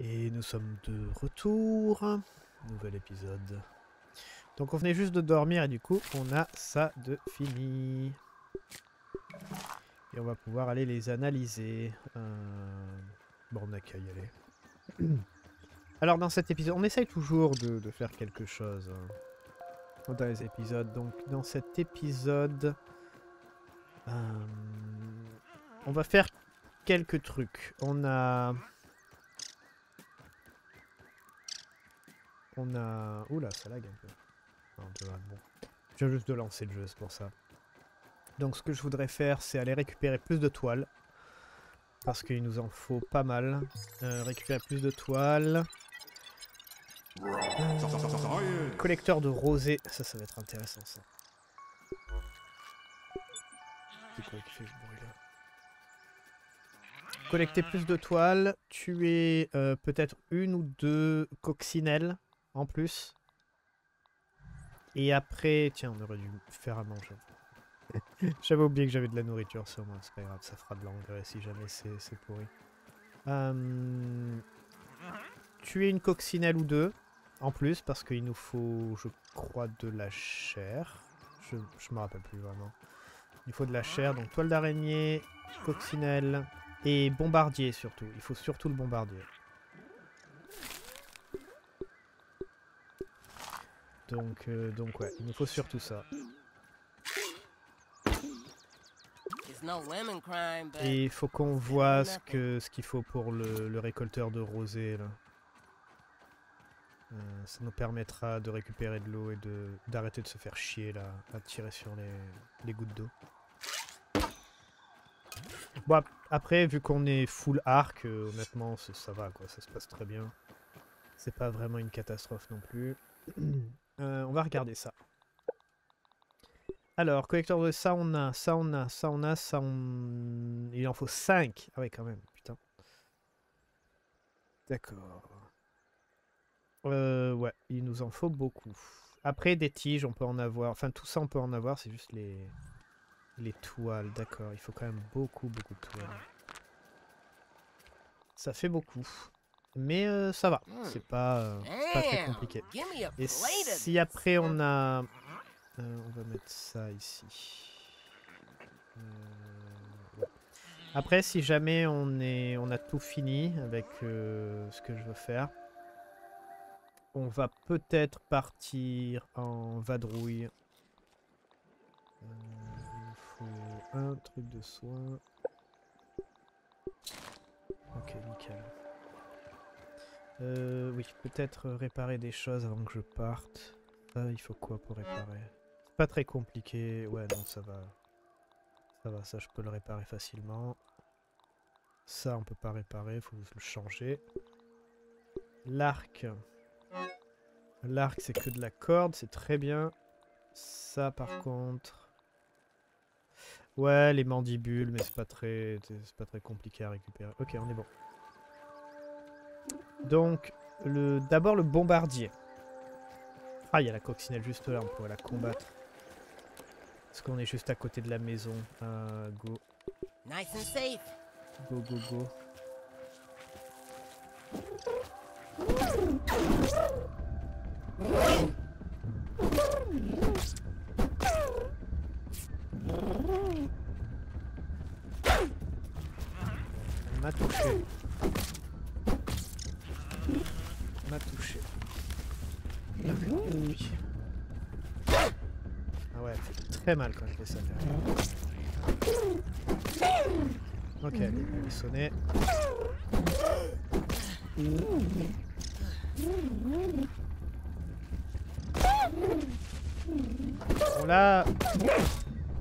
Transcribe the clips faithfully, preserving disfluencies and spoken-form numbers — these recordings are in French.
Et nous sommes de retour, nouvel épisode. Donc on venait juste de dormir et du coup on a ça de fini. Et on va pouvoir aller les analyser. Euh... Bon, on n'a qu'à y aller. Alors dans cet épisode, on essaye toujours de, de faire quelque chose hein, dans les épisodes. Donc dans cet épisode, euh... on va faire quelques trucs. On a... On a... Oula, ça lag un peu. Non, de... bon. Je viens juste de lancer le jeu, c'est pour ça. Donc ce que je voudrais faire, c'est aller récupérer plus de toiles. Parce qu'il nous en faut pas mal. Euh, récupérer plus de toiles. Euh... Collecteur de rosée. Ça, ça va être intéressant, ça. C'est quoi qui fait ce bruit-là ? Collecter plus de toiles. Tuer euh, peut-être une ou deux coccinelles. En plus. Et après... Tiens, on aurait dû faire à manger. J'avais oublié que j'avais de la nourriture sur moi. C'est pas grave, ça fera de l'engrais si jamais c'est pourri. Euh... Tuer une coccinelle ou deux. En plus, parce qu'il nous faut, je crois, de la chair. Je, je me rappelle plus vraiment. Il faut de la chair, donc toile d'araignée, coccinelle et bombardier surtout. Il faut surtout le bombardier. Donc, euh, donc ouais, il nous faut surtout ça. Et il faut qu'on voit ce que ce qu'il faut pour le, le récolteur de rosée là. Euh, ça nous permettra de récupérer de l'eau et de d'arrêter de se faire chier là, à tirer sur les, les gouttes d'eau. Bon, après, vu qu'on est full arc, euh, honnêtement, ça va quoi, ça se passe très bien. C'est pas vraiment une catastrophe non plus. Euh, on va regarder ça. Alors, collecteur de ça, on a, ça, on a, ça, on a, ça, on... Il en faut cinq. Ah ouais, quand même, putain. D'accord. Euh, ouais, il nous en faut beaucoup. Après, des tiges, on peut en avoir. Enfin, tout ça, on peut en avoir, c'est juste les... les toiles, d'accord. Il faut quand même beaucoup, beaucoup de toiles. Ça fait beaucoup. Mais euh, ça va, c'est pas, euh, pas très compliqué. Et si après on a... Euh, on va mettre ça ici. Euh, ouais. Après si jamais on, est, on a tout fini avec euh, ce que je veux faire, on va peut-être partir en vadrouille. Euh, il faut un truc de soin. Ok, nickel. Euh, oui, peut-être réparer des choses avant que je parte. Ça, il faut quoi pour réparer? C'est pas très compliqué. Ouais, non, ça va. Ça va, ça, je peux le réparer facilement. Ça, on peut pas réparer, faut le changer. L'arc. L'arc, c'est que de la corde, c'est très bien. Ça, par contre... Ouais, les mandibules, mais c'est pas très, c'est pas très compliqué à récupérer. Ok, on est bon. Donc, le d'abord le bombardier. Ah, il y a la coccinelle juste là, on pourrait la combattre. Parce qu'on est juste à côté de la maison. Euh, go. Nice and safe. Go, go, go. Elle m'a touché. M'a touché. Ah ouais, elle fait très mal quand je fais ça derrière. Ok, elle est sonnée. On l'a...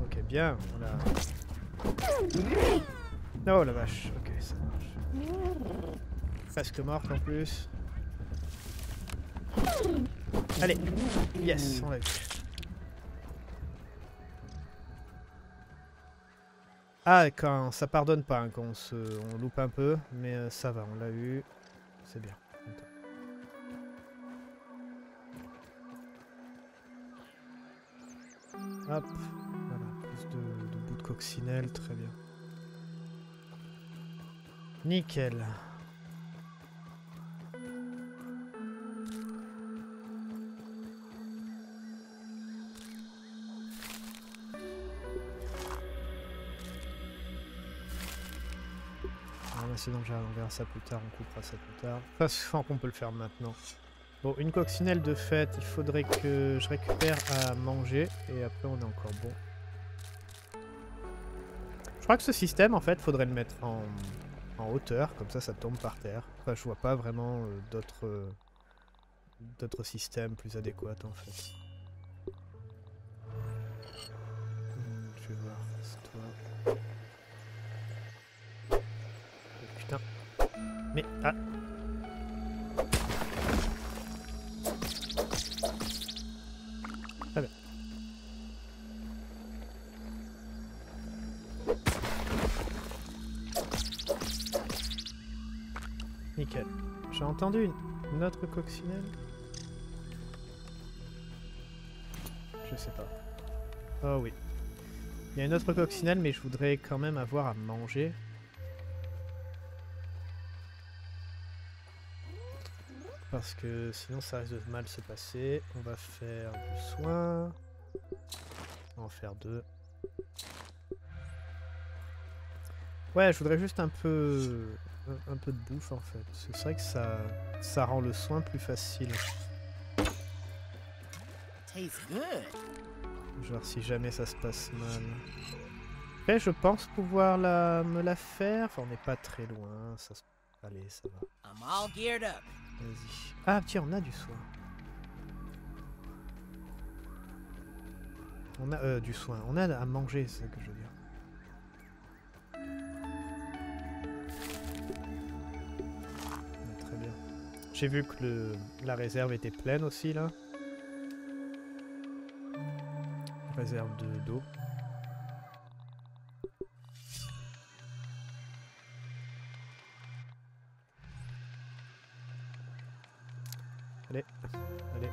Ok, bien, on l'a... Oh la vache, ok, ça marche. Presque morte en plus. Allez, yes, on l'a eu. Ah, quand ça pardonne pas, hein, quand on, se, on loupe un peu, mais euh, ça va, on l'a eu. C'est bien. Attends. Hop, voilà, plus de, de bouts de coccinelle, très bien. Nickel. mais c'est donc, on verra ça plus tard, on coupera ça plus tard. Enfin, je pense qu'on peut le faire maintenant. Bon, une coccinelle de fête, il faudrait que je récupère à manger, et après on est encore bon. Je crois que ce système, en fait, faudrait le mettre en, en hauteur, comme ça, ça tombe par terre. Enfin, je vois pas vraiment euh, d'autres euh, d'autres systèmes plus adéquats, en fait. Hum, je vais voir, c'est toi. Oh, putain. Mais, ah. Nickel. J'ai entendu une, une autre coccinelle. Je sais pas. Oh oui. Il y a une autre coccinelle, mais je voudrais quand même avoir à manger. Parce que sinon ça risque de mal se passer. On va faire du soin. On va en faire deux. Ouais, je voudrais juste un peu... Un, un peu de bouffe en fait. C'est vrai que ça, ça rend le soin plus facile. Genre si jamais ça se passe mal. Après je pense pouvoir la, me la faire. Enfin on n'est pas très loin. Ça se... Allez ça va. Vas-y. Ah tiens on a du soin. On a euh, du soin. On a à manger c'est ça que je veux dire. J'ai vu que le, la réserve était pleine aussi là. Réserve de d'eau. Allez, allez.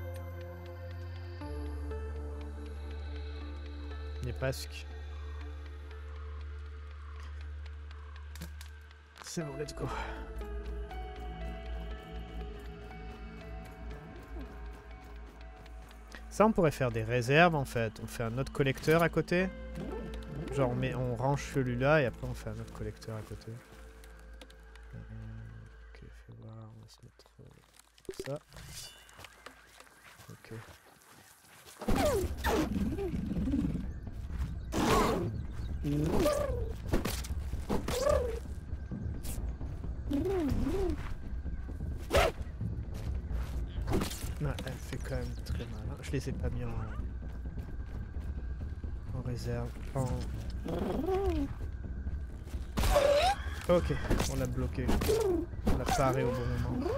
Il est presque. C'est bon, let's go. Ça, on pourrait faire des réserves en fait. On fait un autre collecteur à côté. Genre, on, met, on range celui-là et après on fait un autre collecteur à côté. Euh, ok, fais voir, on va se mettre ça. Ok. Non, elle fait quand même très mal. Je les ai pas mis en, en réserve. En... Ok, on l'a bloqué. On l'a paré au bon moment.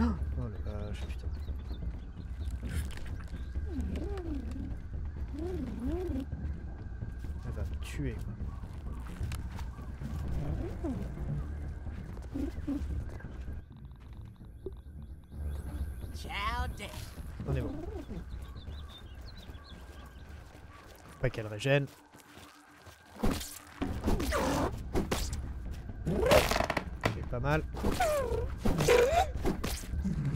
Oh la vache, putain. Elle va me tuer. On est bon. Pas qu'elle régène. C'est pas mal.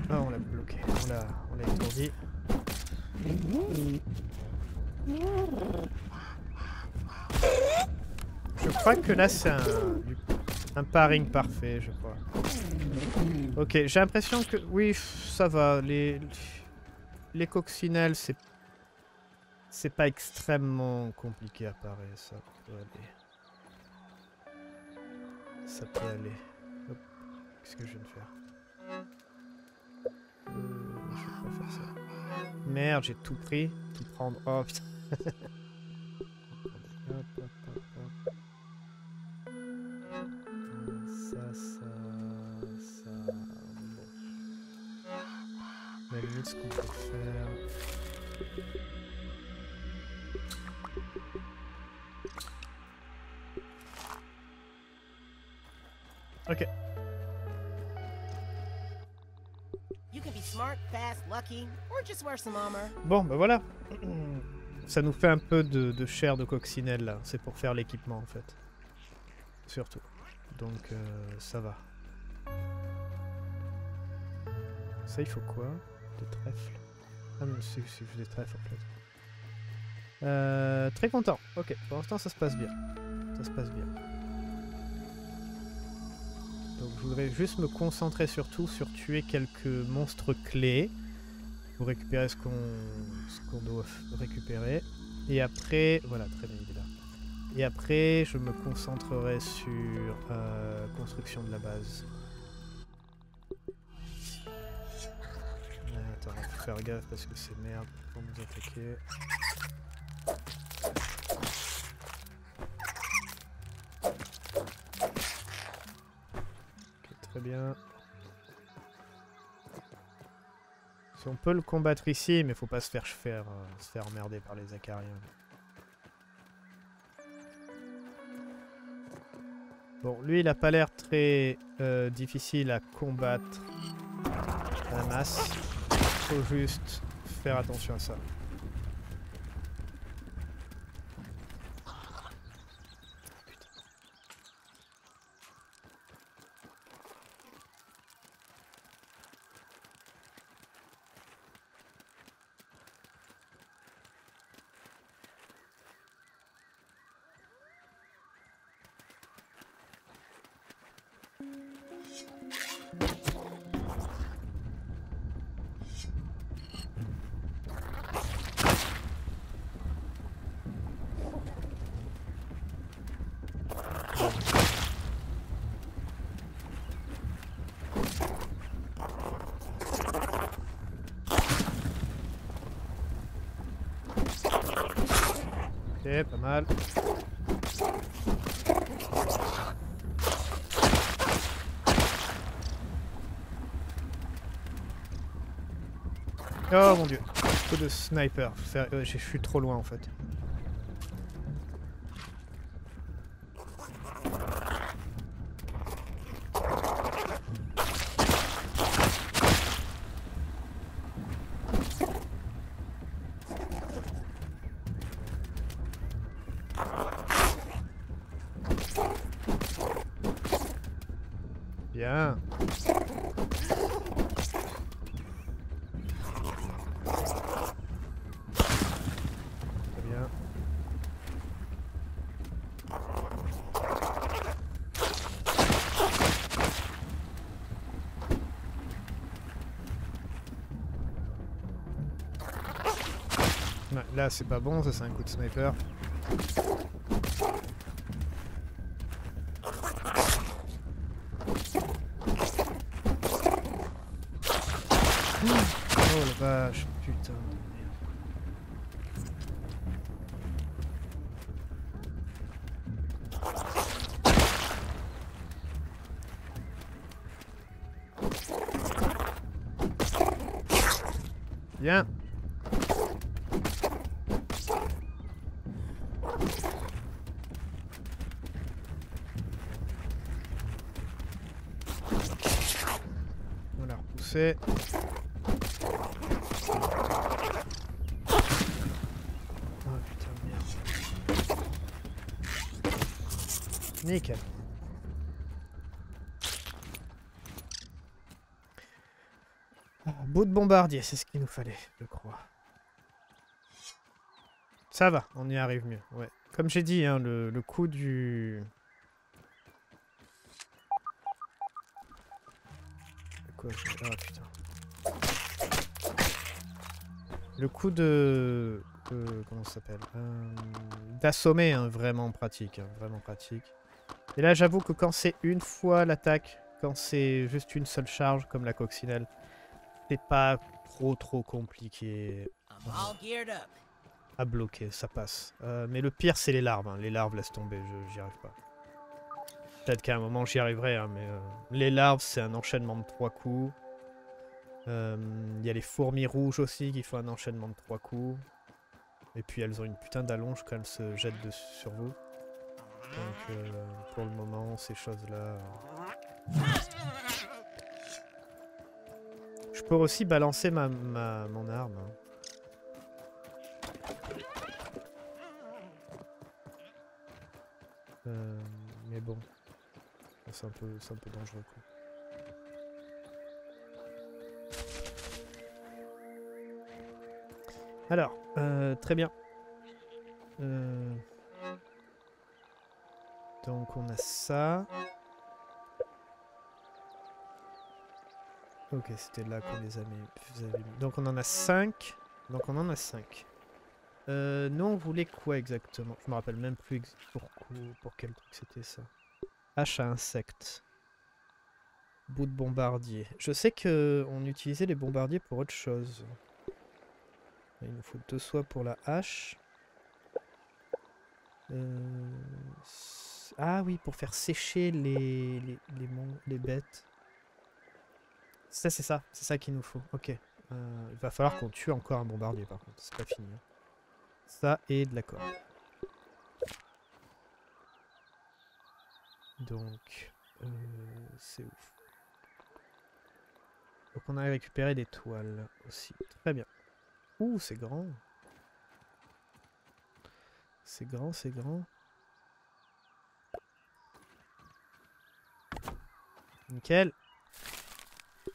Ah, on l'a bloqué, on l'a, on l'a étourdi. Je crois que là c'est un, un paring parfait, je crois. Ok, j'ai l'impression que... Oui, ça va. Les, les coccinelles, c'est... C'est pas extrêmement compliqué à parer, ça peut aller. Ça peut aller. Qu'est-ce que je viens de faire euh, je vais pas faire ça. Merde, j'ai tout pris. Tout prendre. Oh, putain. Ça, ça... La limite, ce qu'on peut faire. Ok. Bon, bah voilà. Ça nous fait un peu de, de chair de coccinelle là. C'est pour faire l'équipement en fait. Surtout. Donc, euh, ça va. Ça, il faut quoi? Des trèfles. Ah mais c'est juste des trèfles en fait. Euh, très content. Ok, pour l'instant ça se passe bien. Ça se passe bien. Donc je voudrais juste me concentrer surtout sur tuer quelques monstres clés pour récupérer ce qu'on ce qu'on doit récupérer. Et après, voilà, très bien, il est là. Et après, je me concentrerai sur euh, construction de la base. Attends, on va faire gaffe parce que c'est merde pour nous attaquer. Très bien. Si on peut le combattre ici, mais faut pas se faire faire, euh, se faire emmerder par les Acariens. Bon, lui, il a pas l'air très euh, difficile à combattre à la masse. Faut juste faire attention à ça. Ok, pas mal. Oh mon dieu, un peu de sniper, euh, je suis trop loin en fait. Bien. Là c'est pas bon, ça c'est un coup de sniper. Oh la vache, putain. Bien. C'est... Oh putain merde. Nickel. Ah, bout de bombardier, c'est ce qu'il nous fallait, je crois. Ça va, on y arrive mieux. Ouais. Comme j'ai dit, hein, le, le coup du... Ah putain. Le coup de... de comment ça s'appelle euh, d'assommer, hein, vraiment pratique. Hein, vraiment pratique. Et là, j'avoue que quand c'est une fois l'attaque, quand c'est juste une seule charge, comme la coccinelle, c'est pas trop trop compliqué euh, à bloquer. Ça passe. Euh, mais le pire, c'est les larves. Hein. Les larves, laisse tomber. Je j'y arrive pas. Peut-être qu'à un moment j'y arriverai, hein, mais euh, les larves c'est un enchaînement de trois coups. Il euh, y a les fourmis rouges aussi qui font un enchaînement de trois coups. Et puis elles ont une putain d'allonge quand elles se jettent dessus sur vous. Donc euh, pour le moment ces choses-là... Euh... Je peux aussi balancer ma, ma, mon arme. Hein. Euh, mais bon... C'est un peu, c'est un peu dangereux quoi. Alors, euh, très bien. Euh... Donc on a ça. Ok, c'était là qu'on les avait mis. Donc on en a cinq. Donc on en a cinq. Euh, nous on voulait quoi exactement? Je me rappelle même plus pour, pour quel truc c'était ça. Hache à insectes. Bout de bombardier. Je sais que on utilisait les bombardiers pour autre chose. Il nous faut deux soies pour la hache. Euh... Ah oui, pour faire sécher les, les, les, les bêtes. Ça, c'est ça. C'est ça qu'il nous faut. Ok. Euh, il va falloir qu'on tue encore un bombardier, par contre. C'est pas fini. Hein. Ça et de la corde. Donc, euh, c'est ouf. Donc, on a récupéré des toiles aussi. Très bien. Ouh, c'est grand. C'est grand, c'est grand. Nickel.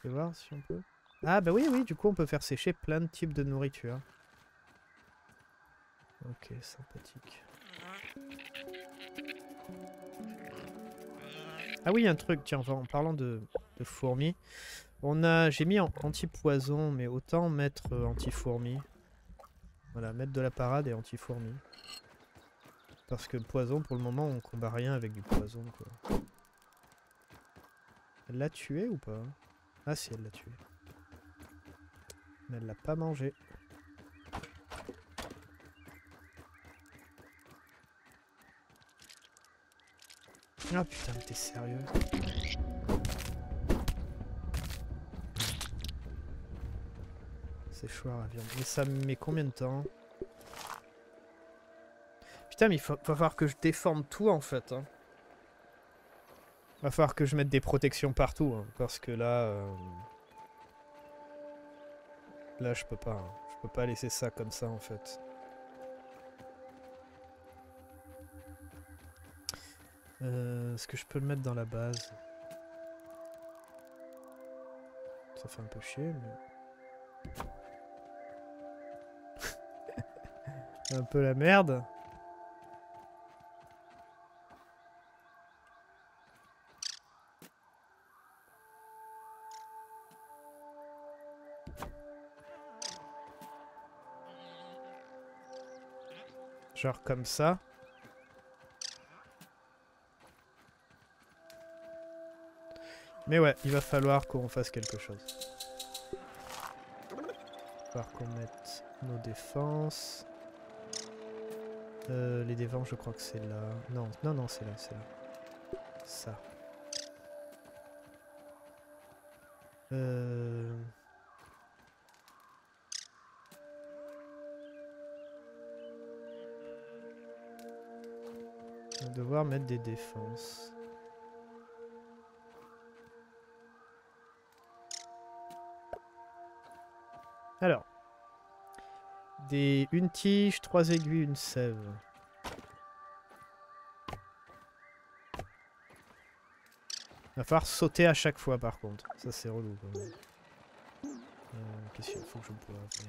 Je vais voir si on peut. Ah bah oui, oui, du coup on peut faire sécher plein de types de nourriture. Ok, sympathique. Ah oui, un truc, tiens, en parlant de, de fourmis, on a, j'ai mis en anti-poison, mais autant mettre euh, anti-fourmis. Voilà, mettre de la parade et anti-fourmis. Parce que poison, pour le moment, on combat rien avec du poison, quoi. Elle l'a tué ou pas? Ah si, elle l'a tué. Mais elle l'a pas mangé. Ah putain, mais t'es sérieux? C'est chaud à la viande. Mais ça me met combien de temps? Putain, mais il va falloir que je déforme tout en fait. Hein. Va falloir que je mette des protections partout, hein, parce que là, euh... là je peux pas, hein. Je peux pas laisser ça comme ça en fait. Euh, Est-ce que je peux le mettre dans la base? Ça fait un peu chier, mais... un peu la merde. Genre comme ça. Mais ouais, il va falloir qu'on fasse quelque chose. Il va falloir qu'on mette nos défenses. Euh, les défenses, je crois que c'est là. Non, non, non, c'est là, c'est là. Ça. Euh... On va devoir mettre des défenses. Alors. Des, une tige, trois aiguilles, une sève. Il va falloir sauter à chaque fois par contre. Ça c'est relou quand même. Euh, Qu'est-ce qu'il faut que je me pourrais faire ?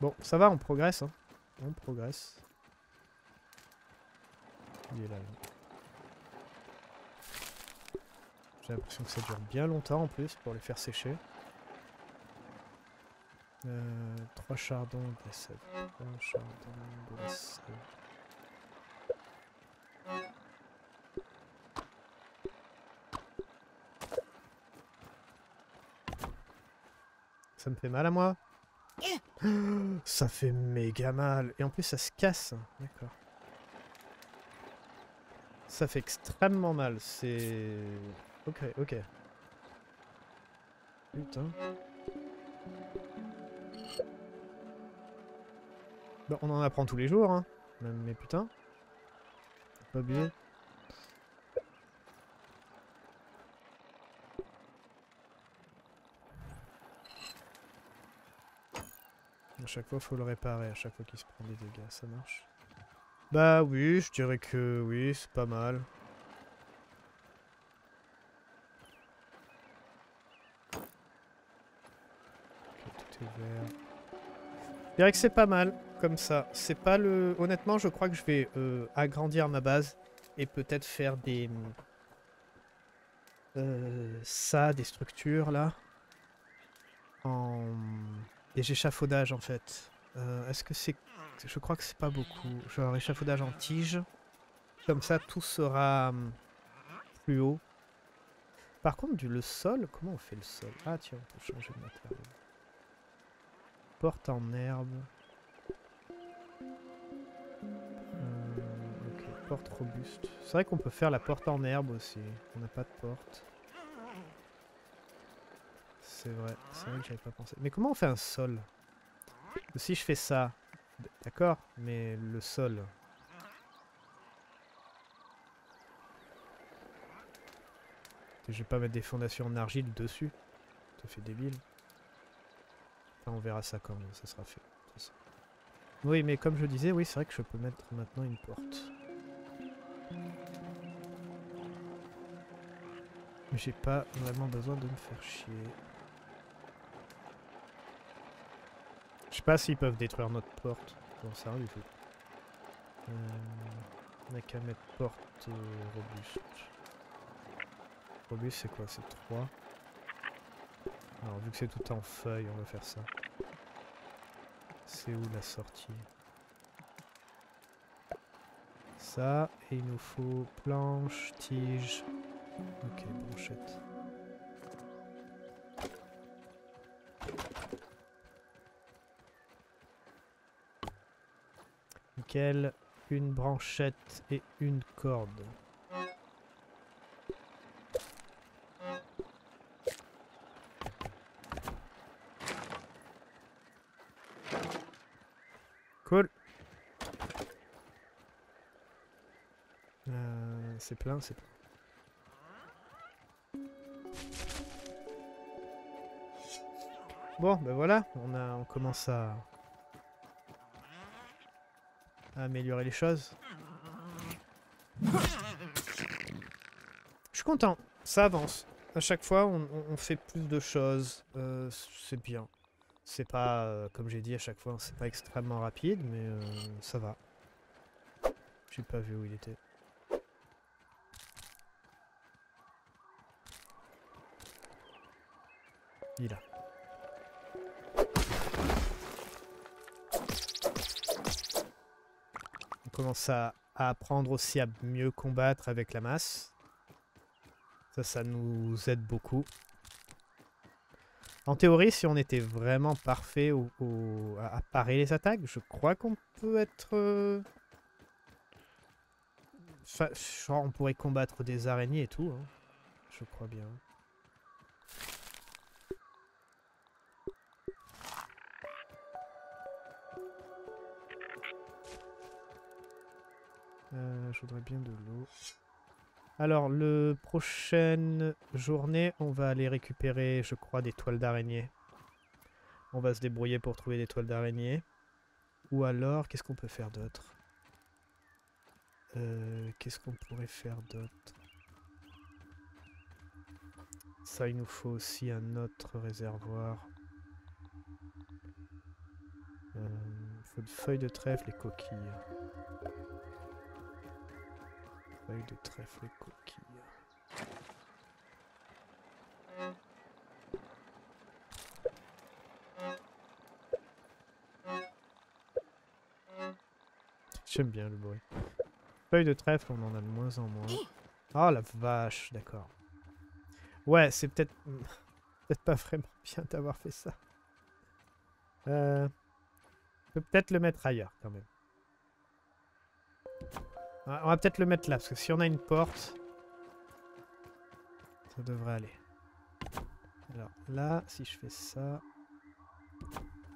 Bon, ça va, on progresse, hein. On progresse. Il est là. là. J'ai l'impression que ça dure bien longtemps en plus pour les faire sécher. Euh, trois chardons de la sève. Trois chardons de la sève. Ça me fait mal à moi. Ça fait méga mal. Et en plus, ça se casse. D'accord. Ça fait extrêmement mal. C'est... Ok, ok. Putain. Bon, on en apprend tous les jours, hein. Mais putain. Pas obligé. À chaque fois, faut le réparer, à chaque fois qu'il se prend des dégâts, ça marche. Bah oui, je dirais que oui, c'est pas mal. c'est vert. Je dirais que c'est pas mal comme ça. C'est pas le. Honnêtement, je crois que je vais euh, agrandir ma base et peut-être faire des. Euh, ça, des structures là. En. Des échafaudages en fait. Euh, Est-ce que c'est. Je crois que c'est pas beaucoup. Genre échafaudage en tige. Comme ça, tout sera euh, plus haut. Par contre, du, le sol, comment on fait le sol? Ah tiens, on peut changer de matériau. Porte en herbe. Hum, ok, porte robuste. C'est vrai qu'on peut faire la porte en herbe aussi. On n'a pas de porte. C'est vrai, c'est vrai que j'avais pas pensé. Mais comment on fait un sol? Si je fais ça, d'accord, mais le sol... Je vais pas mettre des fondations en argile dessus. Ça fait débile. Enfin, on verra ça quand ça sera fait. Ça. Oui, mais comme je disais, oui, c'est vrai que je peux mettre maintenant une porte. Mais j'ai pas vraiment besoin de me faire chier. Je sais pas s'ils peuvent détruire notre porte. Bon, ça arrive. Euh, on n'a qu'à mettre porte euh, robuste. Robuste, c'est quoi? C'est trois. Alors, vu que c'est tout en feuilles, on va faire ça. C'est où la sortie? Ça, et il nous faut planche, tige. Ok, branchette. Nickel, une branchette et une corde. Cool. Euh, c'est plein, c'est plein. Bon, ben voilà, on a, on commence à, à améliorer les choses. Je suis content, ça avance. À chaque fois, on, on fait plus de choses, euh, c'est bien. C'est pas, euh, comme j'ai dit à chaque fois, c'est pas extrêmement rapide, mais euh, ça va. J'ai pas vu où il était. Il est là. On commence à, à apprendre aussi à mieux combattre avec la masse. Ça, ça nous aide beaucoup. En théorie, si on était vraiment parfait au, au, à, à parer les attaques, je crois qu'on peut être... Euh... Enfin, genre on pourrait combattre des araignées et tout, hein. Je crois bien. Euh, je voudrais bien de l'eau. Alors, la prochaine journée, on va aller récupérer, je crois, des toiles d'araignée. On va se débrouiller pour trouver des toiles d'araignée. Ou alors, qu'est-ce qu'on peut faire d'autre? euh, Qu'est-ce qu'on pourrait faire d'autre? Ça, il nous faut aussi un autre réservoir. Il euh, faut des feuilles de trèfle et coquilles. De trèfle et coquille. J'aime bien le bruit. Feuille de trèfle, on en a de moins en moins. Oh la vache, d'accord. Ouais, c'est peut-être peut-être pas vraiment bien d'avoir fait ça. Euh, je peux peut-être le mettre ailleurs quand même. On va peut-être le mettre là, parce que si on a une porte, ça devrait aller. Alors là, si je fais ça...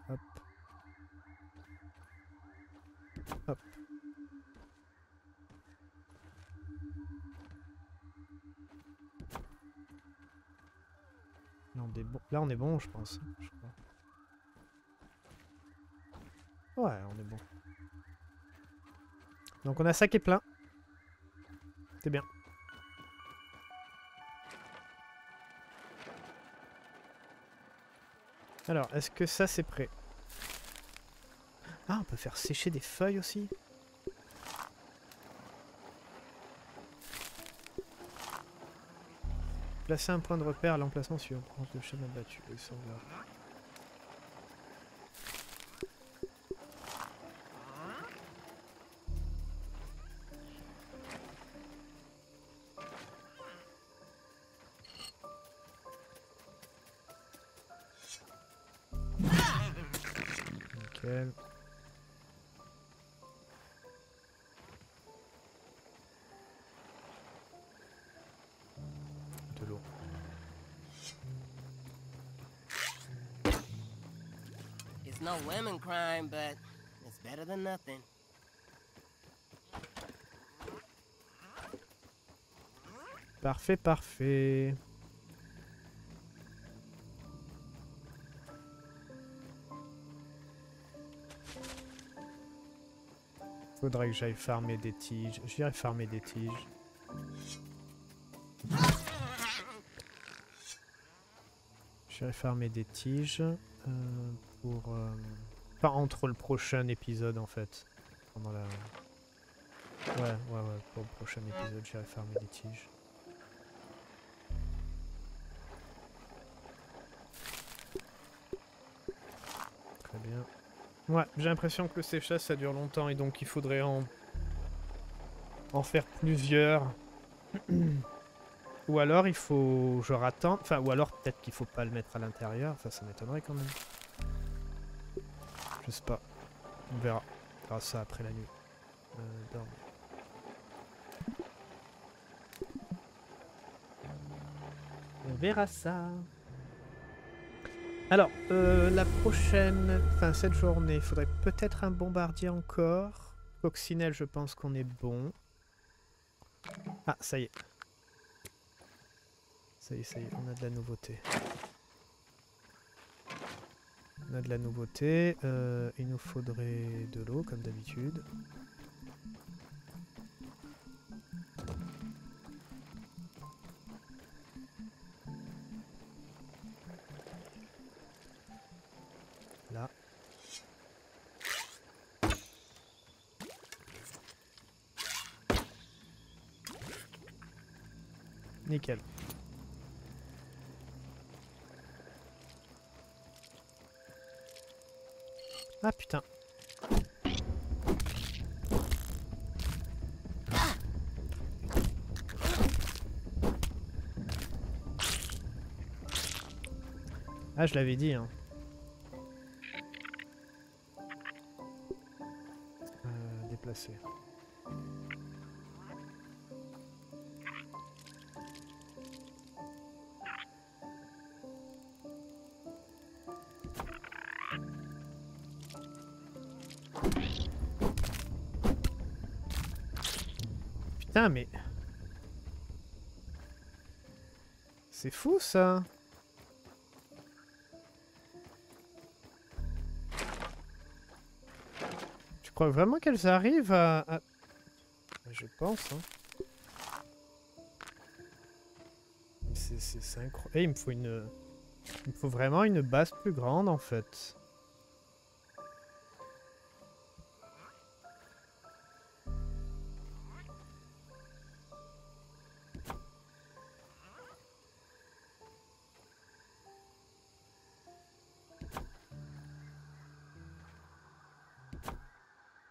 Hop. Hop. Là on est bon, là, on est bon je pense. Je crois. Ouais, on est bon. Donc on a ça qui est plein. C'est bien. Alors, est-ce que ça c'est prêt? Ah, on peut faire sécher des feuilles aussi. Placer un point de repère à l'emplacement si on prend le chemin battu. Et ça, on va... No women crime, but it's better than nothing. Parfait, parfait. Faudrait que j'aille farmer des tiges. J'irai farmer des tiges. J'irai farmer des tiges. Euh... Pour, euh, pas entre le prochain épisode en fait. Pendant la... Ouais, ouais, ouais, pour le prochain épisode, j'irai farmer des tiges. Très bien. Ouais, j'ai l'impression que le séchage ça dure longtemps et donc il faudrait en, en faire plusieurs. Ou alors il faut genre attendre, enfin ou alors peut-être qu'il faut pas le mettre à l'intérieur, enfin ça m'étonnerait quand même. Je sais pas. On verra. On verra ça après la nuit. Euh, dormir. On verra ça. Alors, euh, la prochaine... Enfin, cette journée, il faudrait peut-être un bombardier encore. Coccinelle, je pense qu'on est bon. Ah, ça y est. Ça y est, ça y est. On a de la nouveauté. On a de la nouveauté, euh, il nous faudrait de l'eau comme d'habitude. Là. Nickel. Ah putain. Ah je l'avais dit hein. Euh, déplacer. Mais c'est fou ça. Tu crois vraiment qu'elles arrivent à, à... Je pense. Hein. C'est incroyable. Et il me faut une, il me faut vraiment une base plus grande en fait.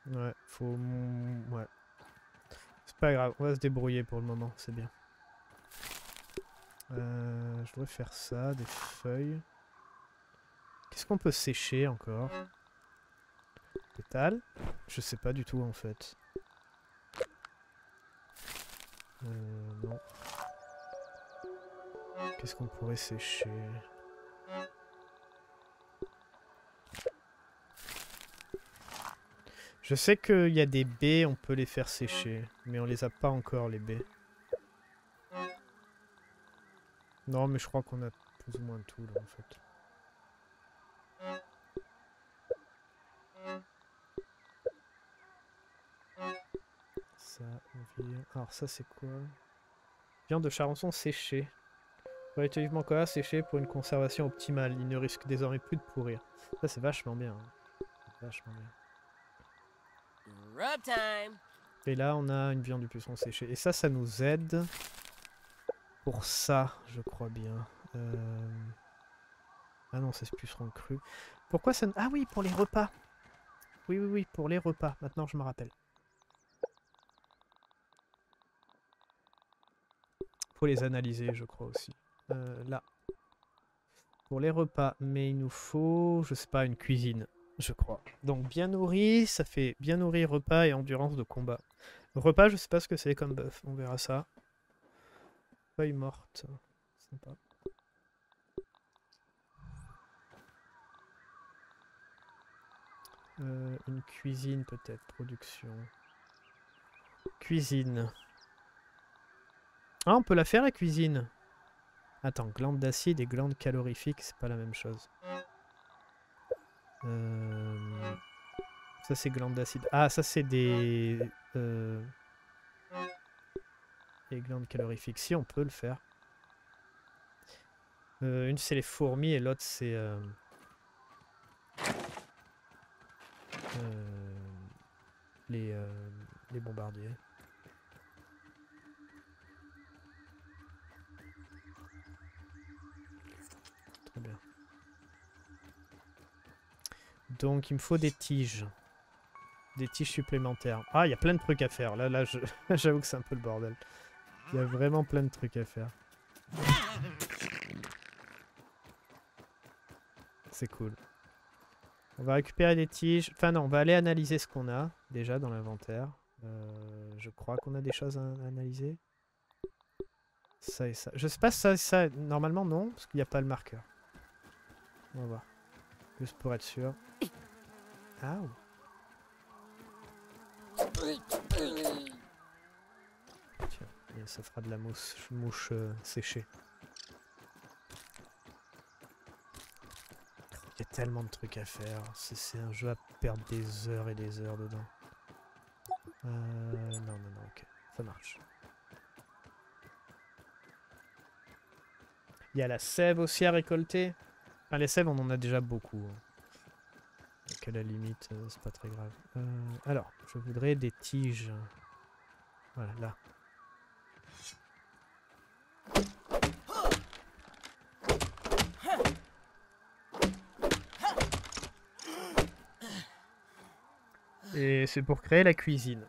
Ouais, faut... Ouais. C'est pas grave, on va se débrouiller pour le moment, c'est bien. Euh, je dois faire ça, des feuilles. Qu'est-ce qu'on peut sécher encore? Pétales? Je sais pas du tout en fait. Euh, non. Qu'est-ce qu'on pourrait sécher? Je sais qu'il y a des baies, on peut les faire sécher, mais on les a pas encore les baies. Non mais je crois qu'on a plus ou moins tout là en fait. Ça, on vient... Alors ça c'est quoi? Viande de charançon séchée. relativement colas séché pour une conservation optimale. Il ne risque désormais plus de pourrir. Ça c'est vachement bien. Vachement bien. Rub time. Et là on a une viande du puceron séchée. Et ça, ça nous aide pour ça, je crois bien. Euh... Ah non, c'est ce puceron cru. Pourquoi ça... Ah oui, pour les repas. Oui, oui, oui, pour les repas. Maintenant, je me rappelle. Faut les analyser, je crois aussi. Euh, là. Pour les repas. Mais il nous faut, je sais pas, une cuisine, je crois. Donc, bien nourri, ça fait bien nourri, repas et endurance de combat. Repas, je sais pas ce que c'est comme bœuf. On verra ça. Feuille morte. Sympa. Euh, une cuisine peut-être, production. Cuisine. Ah, on peut la faire la cuisine. Attends, glande d'acide et glande calorifique, c'est pas la même chose. Euh... Ça c'est glande d'acide. Ah, ça c'est des... Euh... Les glandes calorifiques. Si, on peut le faire. Euh, une c'est les fourmis et l'autre c'est... Euh... Euh, les, euh, les bombardiers. Très bien. Donc il me faut des tiges. Des tiges supplémentaires. Ah, il y a plein de trucs à faire. Là, là, je... j'avoue que c'est un peu le bordel. Il y a vraiment plein de trucs à faire. C'est cool. On va récupérer des tiges. Enfin non, on va aller analyser ce qu'on a déjà dans l'inventaire. Euh, je crois qu'on a des choses à analyser. Ça et ça. Je sais pas si ça et ça. Normalement non, parce qu'il n'y a pas le marqueur. On va voir. Juste pour être sûr. Ah oui. Tiens, ça fera de la mousse, mouche euh, séchée. Il y a tellement de trucs à faire. C'est un jeu à perdre des heures et des heures dedans. Euh, non, non, non, ok. Ça marche. Il y a la sève aussi à récolter. Enfin, les sèves, on en a déjà beaucoup. Hein. Donc à la limite, euh, c'est pas très grave. Euh, alors, je voudrais des tiges. Voilà, là. Et c'est pour créer la cuisine.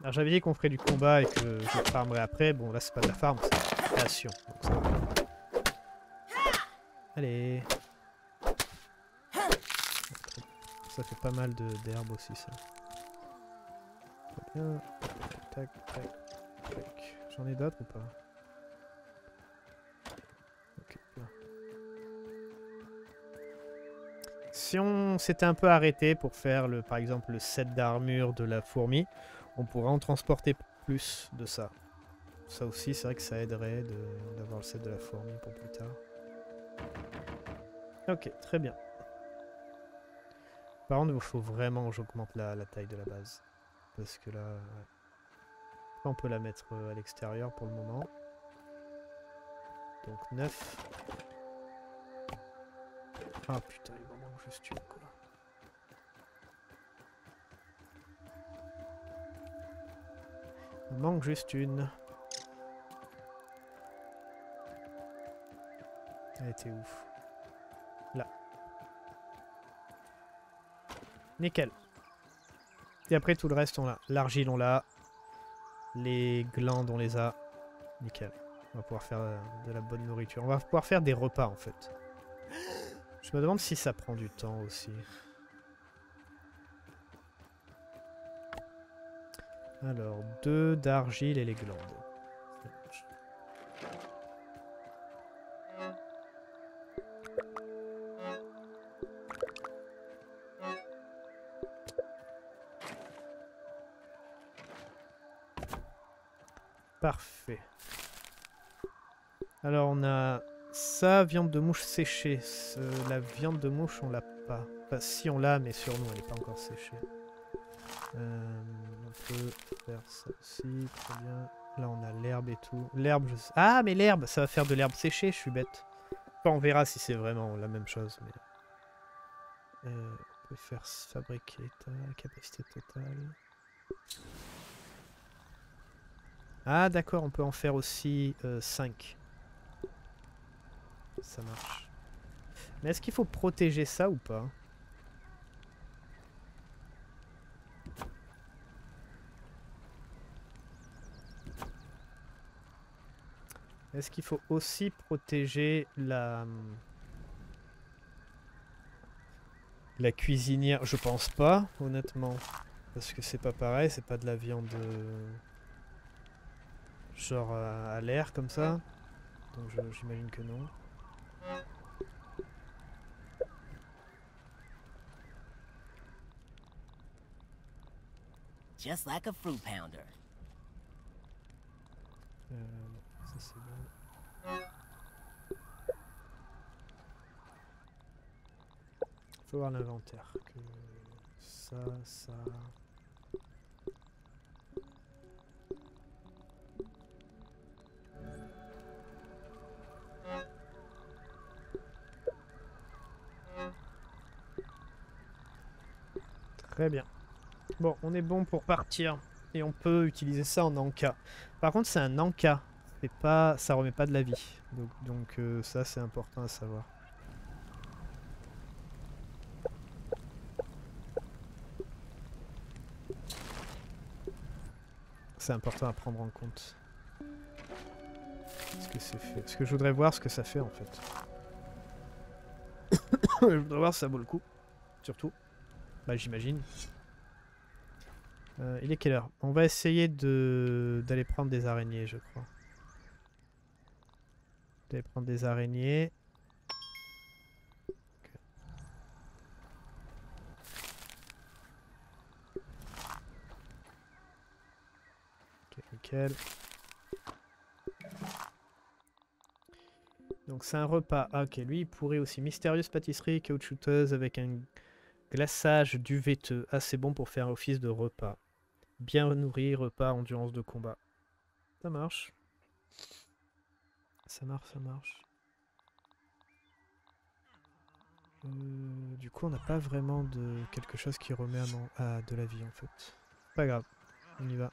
Alors j'avais dit qu'on ferait du combat et que je farmerais après. Bon, là c'est pas de la farm, c'est de la création. Donc, ça va. Allez. Ça fait pas mal d'herbe aussi, ça. Bien. Tac, tac, tac. J'en ai d'autres ou pas? Ok, bien. Si on s'était un peu arrêté pour faire, le, par exemple, le set d'armure de la fourmi, on pourrait en transporter plus de ça. Ça aussi, c'est vrai que ça aiderait d'avoir le set de la fourmi pour plus tard. Ok, très bien. Par contre, il faut vraiment que j'augmente la, la taille de la base. Parce que là, ouais. On peut la mettre à l'extérieur pour le moment. Donc neuf. Ah putain, il m'en manque juste une, quoi. Il manque juste une. Elle était ouf. Là. Nickel. Et après tout le reste on l'a. L'argile on l'a. Les glandes on les a. Nickel. On va pouvoir faire de la bonne nourriture. On va pouvoir faire des repas en fait. Je me demande si ça prend du temps aussi. Alors, deux d'argile et les glandes. Parfait. Alors on a ça, viande de mouche séchée. Ce, la viande de mouche, on l'a pas. Enfin, si on l'a, mais sur nous, elle n'est pas encore séchée. Euh, on peut faire ça aussi, très bien. Là, on a l'herbe et tout. L'herbe, je... Ah, mais l'herbe, ça va faire de l'herbe séchée, je suis bête. Enfin, on verra si c'est vraiment la même chose. Mais... Euh, on peut faire fabriquer la capacité totale. Ah, d'accord, on peut en faire aussi euh, cinq. Ça marche. Mais est-ce qu'il faut protéger ça ou pas? Est-ce qu'il faut aussi protéger la... la cuisinière? Je pense pas, honnêtement. Parce que c'est pas pareil, c'est pas de la viande... genre à l'air, comme ça. Donc j'imagine que non. Just like a fruit pounder. Euh... Ça, c'est bon. Faut voir l'inventaire. Que ça, ça. Très bien. Bon, on est bon pour partir. Et on peut utiliser ça en encas. Par contre, c'est un encas. Pas, ça remet pas de la vie, donc, donc euh, ça c'est important à savoir. C'est important à prendre en compte. Parce que c'est fait. Parce que je voudrais voir ce que ça fait en fait. Je voudrais voir si ça vaut le coup. Surtout. Bah j'imagine. Euh, il est quelle heure? On va essayer de d'aller prendre des araignées, je crois. Je vais prendre des araignées. Okay. Ok, nickel. Donc c'est un repas. Ah, ok, lui il pourrit aussi. Mystérieuse pâtisserie caoutchouteuse avec un glaçage duveteux. Ah, c'est bon pour faire office de repas. Bien nourri, repas, endurance de combat. Ça marche. Ça marche, ça marche. Euh, du coup, on n'a pas vraiment de quelque chose qui remet à, à de la vie en fait. Pas grave, on y va.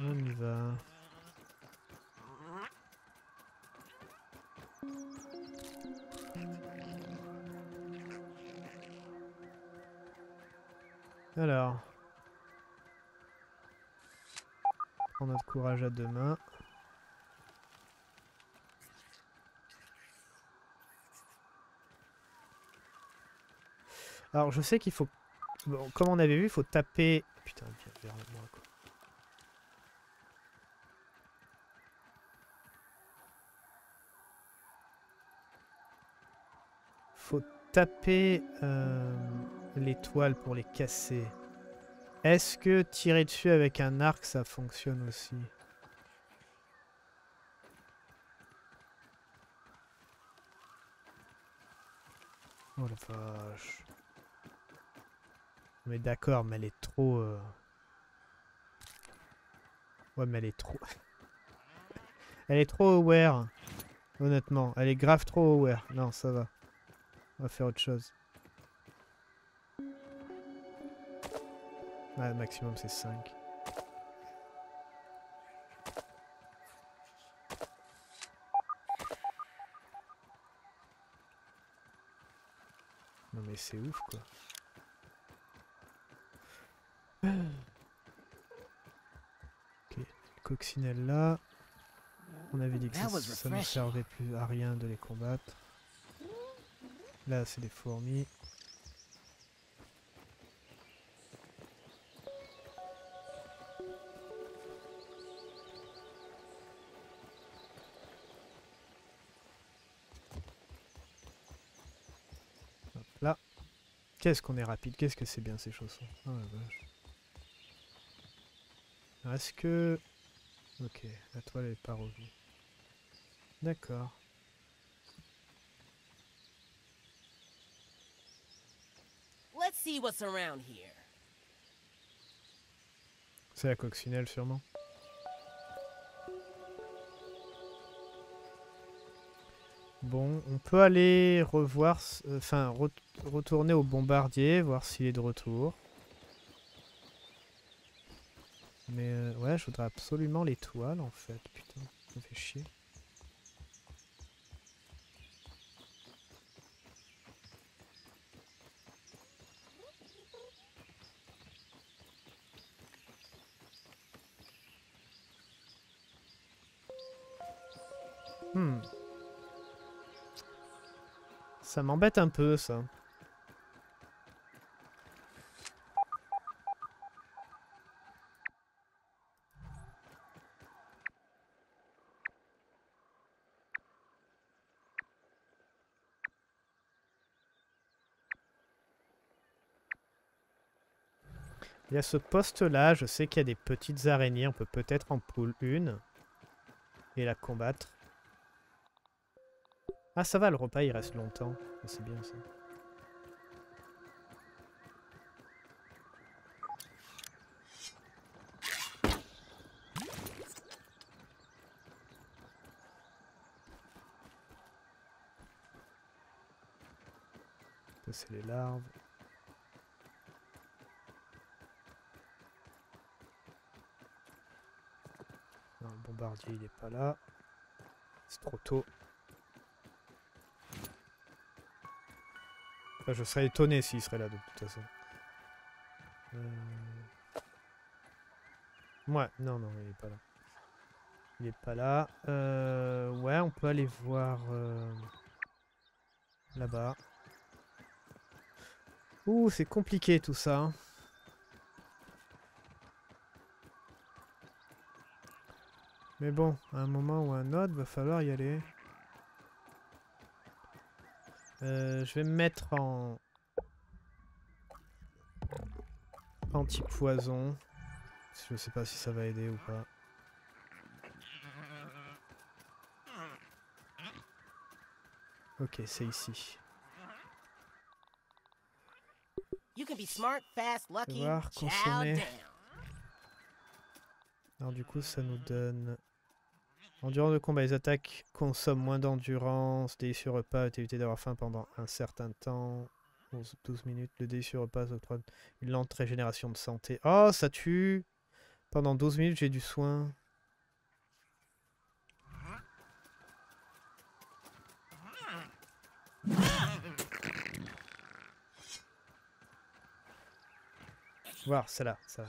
On y va. Alors. On a notre courage à deux mains. Alors je sais qu'il faut, bon, comme on avait vu, il faut taper... Putain, vers moi quoi. Faut taper euh, l'étoile pour les casser. Est-ce que tirer dessus avec un arc, ça fonctionne aussi? Oh la vache. Mais d'accord, mais elle est trop... Euh... Ouais, mais elle est trop... elle est trop aware. Honnêtement, elle est grave trop aware. Non, ça va. On va faire autre chose. Ouais, maximum, c'est cinq. Non mais c'est ouf, quoi. Coccinelle là, on avait dit que ça, ça ne servait plus à rien de les combattre. Là c'est des fourmis. Hop là. Qu'est-ce qu'on est rapide, qu'est-ce que c'est bien ces chaussons. Oh la vache. Est-ce que... Ok, la toile n'est pas revenue. D'accord. C'est la coccinelle sûrement. Bon, on peut aller revoir, enfin re retourner au bombardier, voir s'il est de retour. Mais euh, ouais, je voudrais absolument l'étoile en fait, putain, ça me fait chier. Hmm. Ça m'embête un peu, ça. Il y a ce poste-là, je sais qu'il y a des petites araignées, on peut peut-être en pull une et la combattre. Ah ça va, le repas il reste longtemps, c'est bien ça. Ça c'est les larves. Non, le bombardier il est pas là, c'est trop tôt. Je serais étonné s'il serait là de toute façon. Euh... Ouais, non, non, il est pas là. Il est pas là. Euh... Ouais, on peut aller voir euh... là-bas. Ouh, c'est compliqué tout ça. Hein. Mais bon, à un moment ou à un autre, va falloir y aller. Euh, je vais me mettre en anti-poison. Je sais pas si ça va aider ou pas. Ok, c'est ici. On va voir, consommer. Alors du coup, ça nous donne... Endurance de combat, les attaques consomment moins d'endurance, délai sur repas, éviter d'avoir faim pendant un certain temps, onze douze minutes, le délai sur repas, une lente régénération de santé. Oh, ça tue! Pendant douze minutes, j'ai du soin. Voir, c'est là, ça va.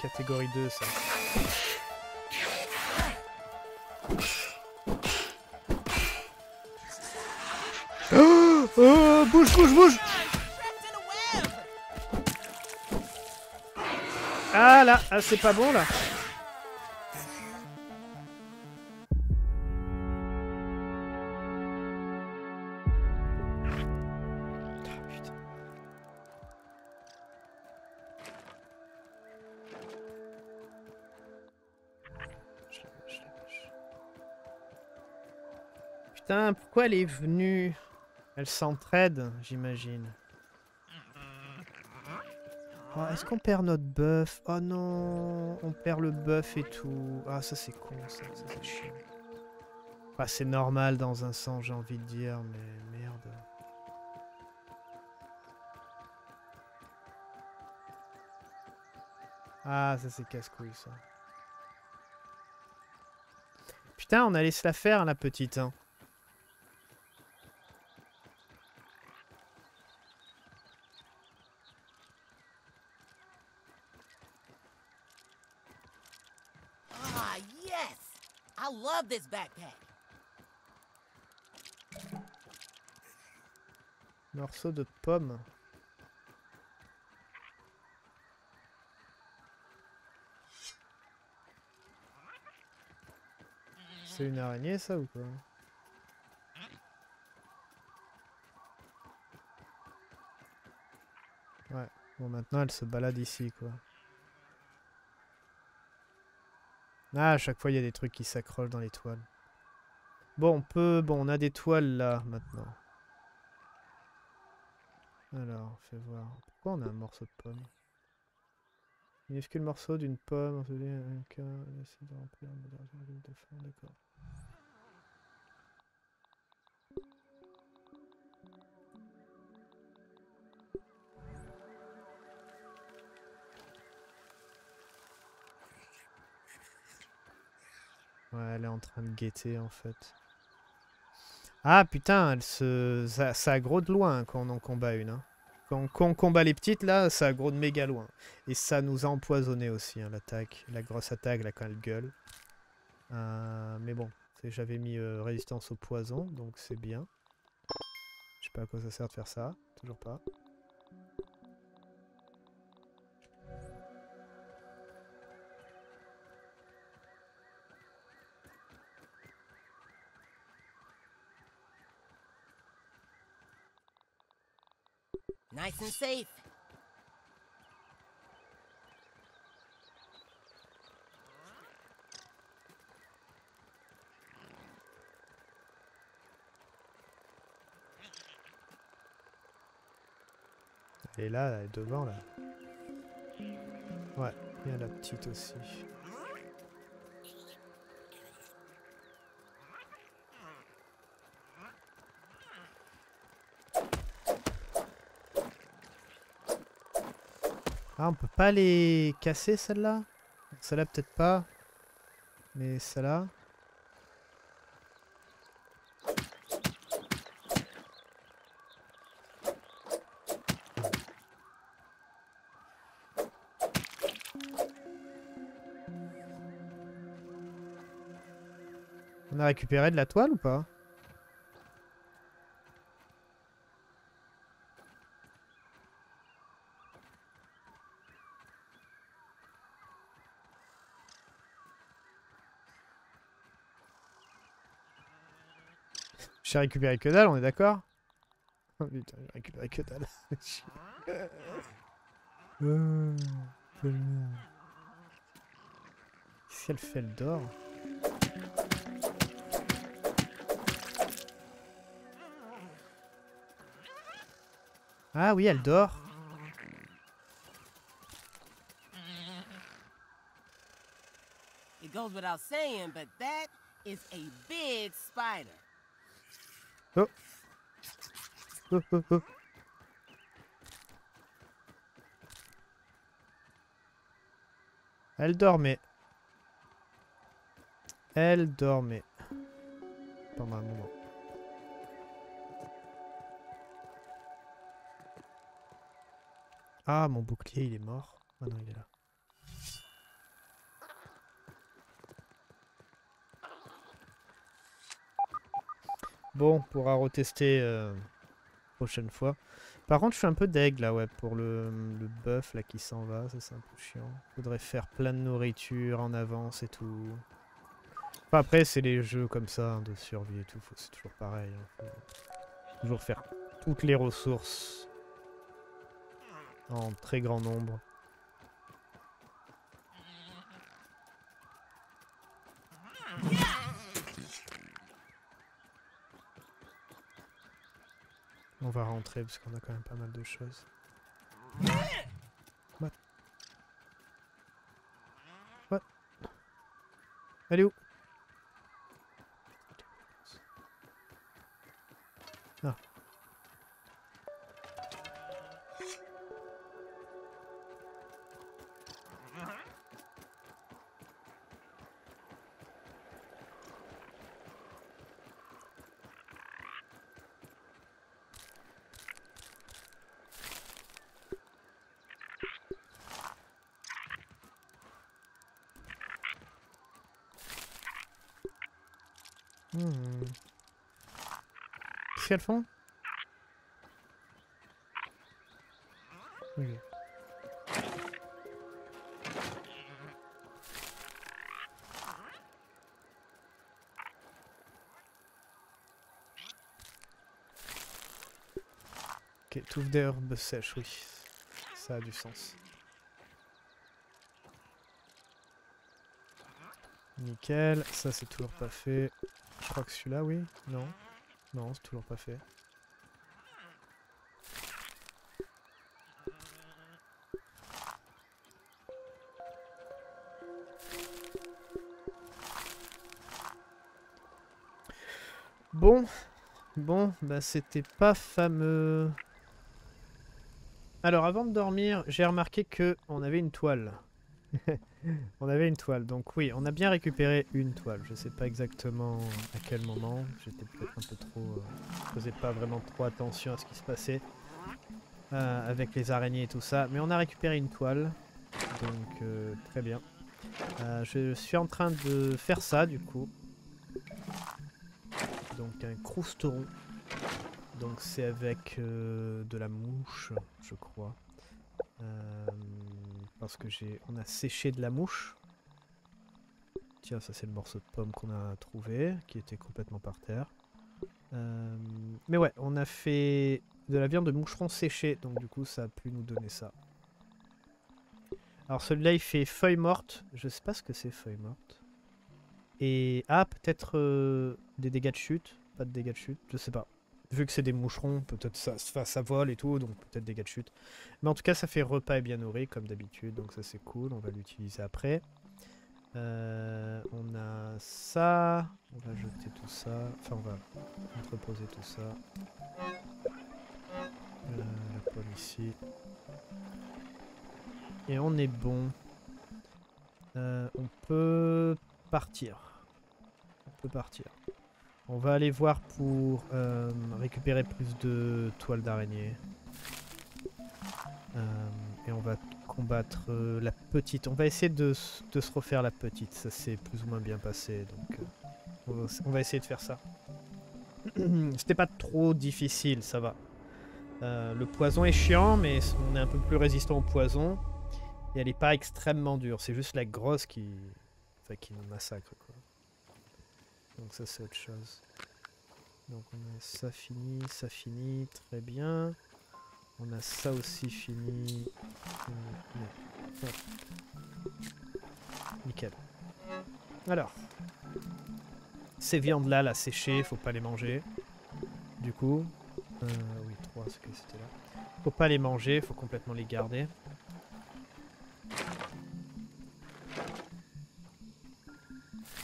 Catégorie deux, ça. Oh, oh, bouge, bouge, bouge. Ah là, ah, c'est pas bon là. Putain, pourquoi elle est venue? Elle s'entraide, j'imagine. Oh, est-ce qu'on perd notre bœuf? Oh non, on perd le bœuf et tout. Ah, ça c'est con, ça, ça c'est chiant. Enfin, c'est normal dans un sens, j'ai envie de dire, mais merde. Ah, ça c'est casse-couille, ça. Putain, on allait se la faire, la petite, hein. Morceau de pomme. C'est une araignée ça ou quoi? Ouais, bon maintenant elle se balade ici quoi. Ah, à chaque fois il y a des trucs qui s'accrochent dans les toiles. Bon, on peut... Bon, on a des toiles là, maintenant. Alors, fais voir. Pourquoi on a un morceau de pomme? Minuscule morceau d'une pomme. D'accord. Ouais, elle est en train de guetter en fait. Ah putain, elle se... ça, ça aggro de loin quand on en combat une. Hein. Quand, quand on combat les petites là, ça aggro de méga loin. Et ça nous a empoisonné aussi hein, l'attaque. La grosse attaque là quand elle gueule. Euh, mais bon, j'avais mis euh, résistance au poison, donc c'est bien. Je sais pas à quoi ça sert de faire ça, toujours pas. Nice and safe. Elle est là, elle est devant là. Ouais, il y a la petite aussi. Ah, on peut pas les casser celle-là? Celle-là peut-être pas. Mais celle-là. On a récupéré de la toile ou pas? J'ai récupéré que dalle, on est d'accord? Oh putain, j'ai récupéré que dalle. euh, Qu'est-ce qu'elle fait, elle dort? Ah oui, elle dort. It goes without saying, but that is a big spider. Oh. Oh, oh, oh. Elle dormait. Elle dormait. Pendant un moment. Ah, mon bouclier, il est mort. Ah non, il est là. Bon, on pourra retester euh, prochaine fois. Par contre, je suis un peu deg là, ouais, pour le, le bœuf là qui s'en va, ça c'est un peu chiant. Faudrait faire plein de nourriture en avance et tout. Enfin, après, c'est les jeux comme ça hein, de survie et tout, c'est toujours pareil. Hein. Faut toujours faire toutes les ressources en très grand nombre. On va rentrer parce qu'on a quand même pas mal de choses. What? What? Elle est où? Ah. Qu'est-ce qu'elles font? Ok. Ok, trouve des herbes sèches, oui. Ça a du sens. Nickel, ça c'est toujours pas fait. Je crois que celui-là, oui. Non, non, c'est toujours pas fait. Bon, bon, bah c'était pas fameux. Alors avant de dormir, j'ai remarqué que on avait une toile. On avait une toile, donc oui, on a bien récupéré une toile. Je sais pas exactement à quel moment. J'étais peut-être un peu trop... Euh, je faisais pas vraiment trop attention à ce qui se passait euh, avec les araignées et tout ça. Mais on a récupéré une toile, donc euh, très bien. Euh, je suis en train de faire ça du coup. Donc un crousteron. Donc c'est avec euh, de la mouche, je crois. Euh... Parce que j'ai, on a séché de la mouche. Tiens, ça c'est le morceau de pomme qu'on a trouvé, qui était complètement par terre. Euh, mais ouais, on a fait de la viande de moucheron séchée, donc du coup ça a pu nous donner ça. Alors celui-là il fait feuille morte, je sais pas ce que c'est feuille morte. Et ah, peut-être euh, des dégâts de chute, pas de dégâts de chute, je sais pas. Vu que c'est des moucherons, peut-être ça, enfin, ça vole et tout, donc peut-être des dégâts de chute. Mais en tout cas, ça fait repas et bien nourri, comme d'habitude, donc ça c'est cool, on va l'utiliser après. Euh, on a ça, on va jeter tout ça, enfin on va entreposer tout ça. Euh, la pomme ici. Et on est bon. Euh, on peut partir. On peut partir. On va aller voir pour euh, récupérer plus de toiles d'araignée. Euh, et on va combattre euh, la petite. On va essayer de, de se refaire la petite. Ça s'est plus ou moins bien passé. Donc euh, on, va, on va essayer de faire ça. C'était pas trop difficile, ça va. Euh, le poison est chiant, mais on est un peu plus résistant au poison. Et elle est pas extrêmement dure. C'est juste la grosse qui, enfin, qui nous massacre, quoi. Donc ça c'est autre chose. Donc on a ça fini, ça fini, très bien. On a ça aussi fini. Euh, Nickel. Alors. Ces viandes là, la séchée, faut pas les manger. Du coup. Euh, oui, trois, ce que c'était là. Faut pas les manger, faut complètement les garder.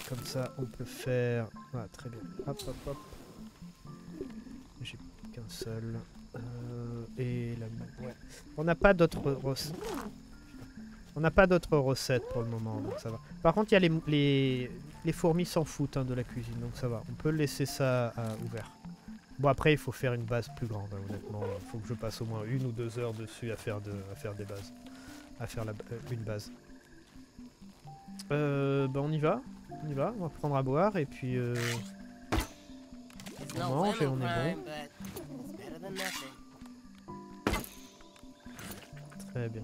Comme ça, on peut faire... Ah, très bien. Hop, hop, hop. J'ai qu'un seul. Euh, et la... Ouais. On n'a pas d'autres recettes. On n'a pas d'autres recettes pour le moment, donc ça va. Par contre, il y a les, les, les fourmis s'en foutent hein, de la cuisine, donc ça va. On peut laisser ça euh, ouvert. Bon, après, il faut faire une base plus grande, hein, honnêtement. Il faut que je passe au moins une ou deux heures dessus à faire, de, à faire des bases. À faire la, euh, une base. Euh, bah, on y va. On y va, on va prendre à boire et puis euh, on mange et on est bon. Très bien.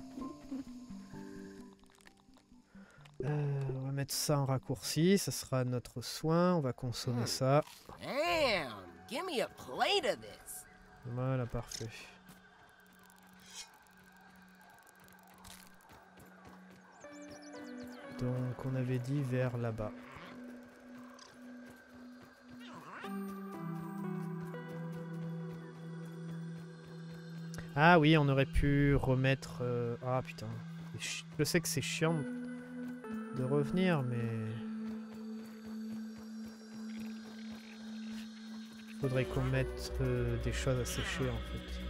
Euh, on va mettre ça en raccourci, ça sera notre soin, on va consommer ça. Voilà, parfait. Donc on avait dit vers là-bas. Ah oui, on aurait pu remettre... Euh... Ah putain, je sais que c'est chiant de revenir, mais... Faudrait qu'on mette euh, des choses à sécher en fait.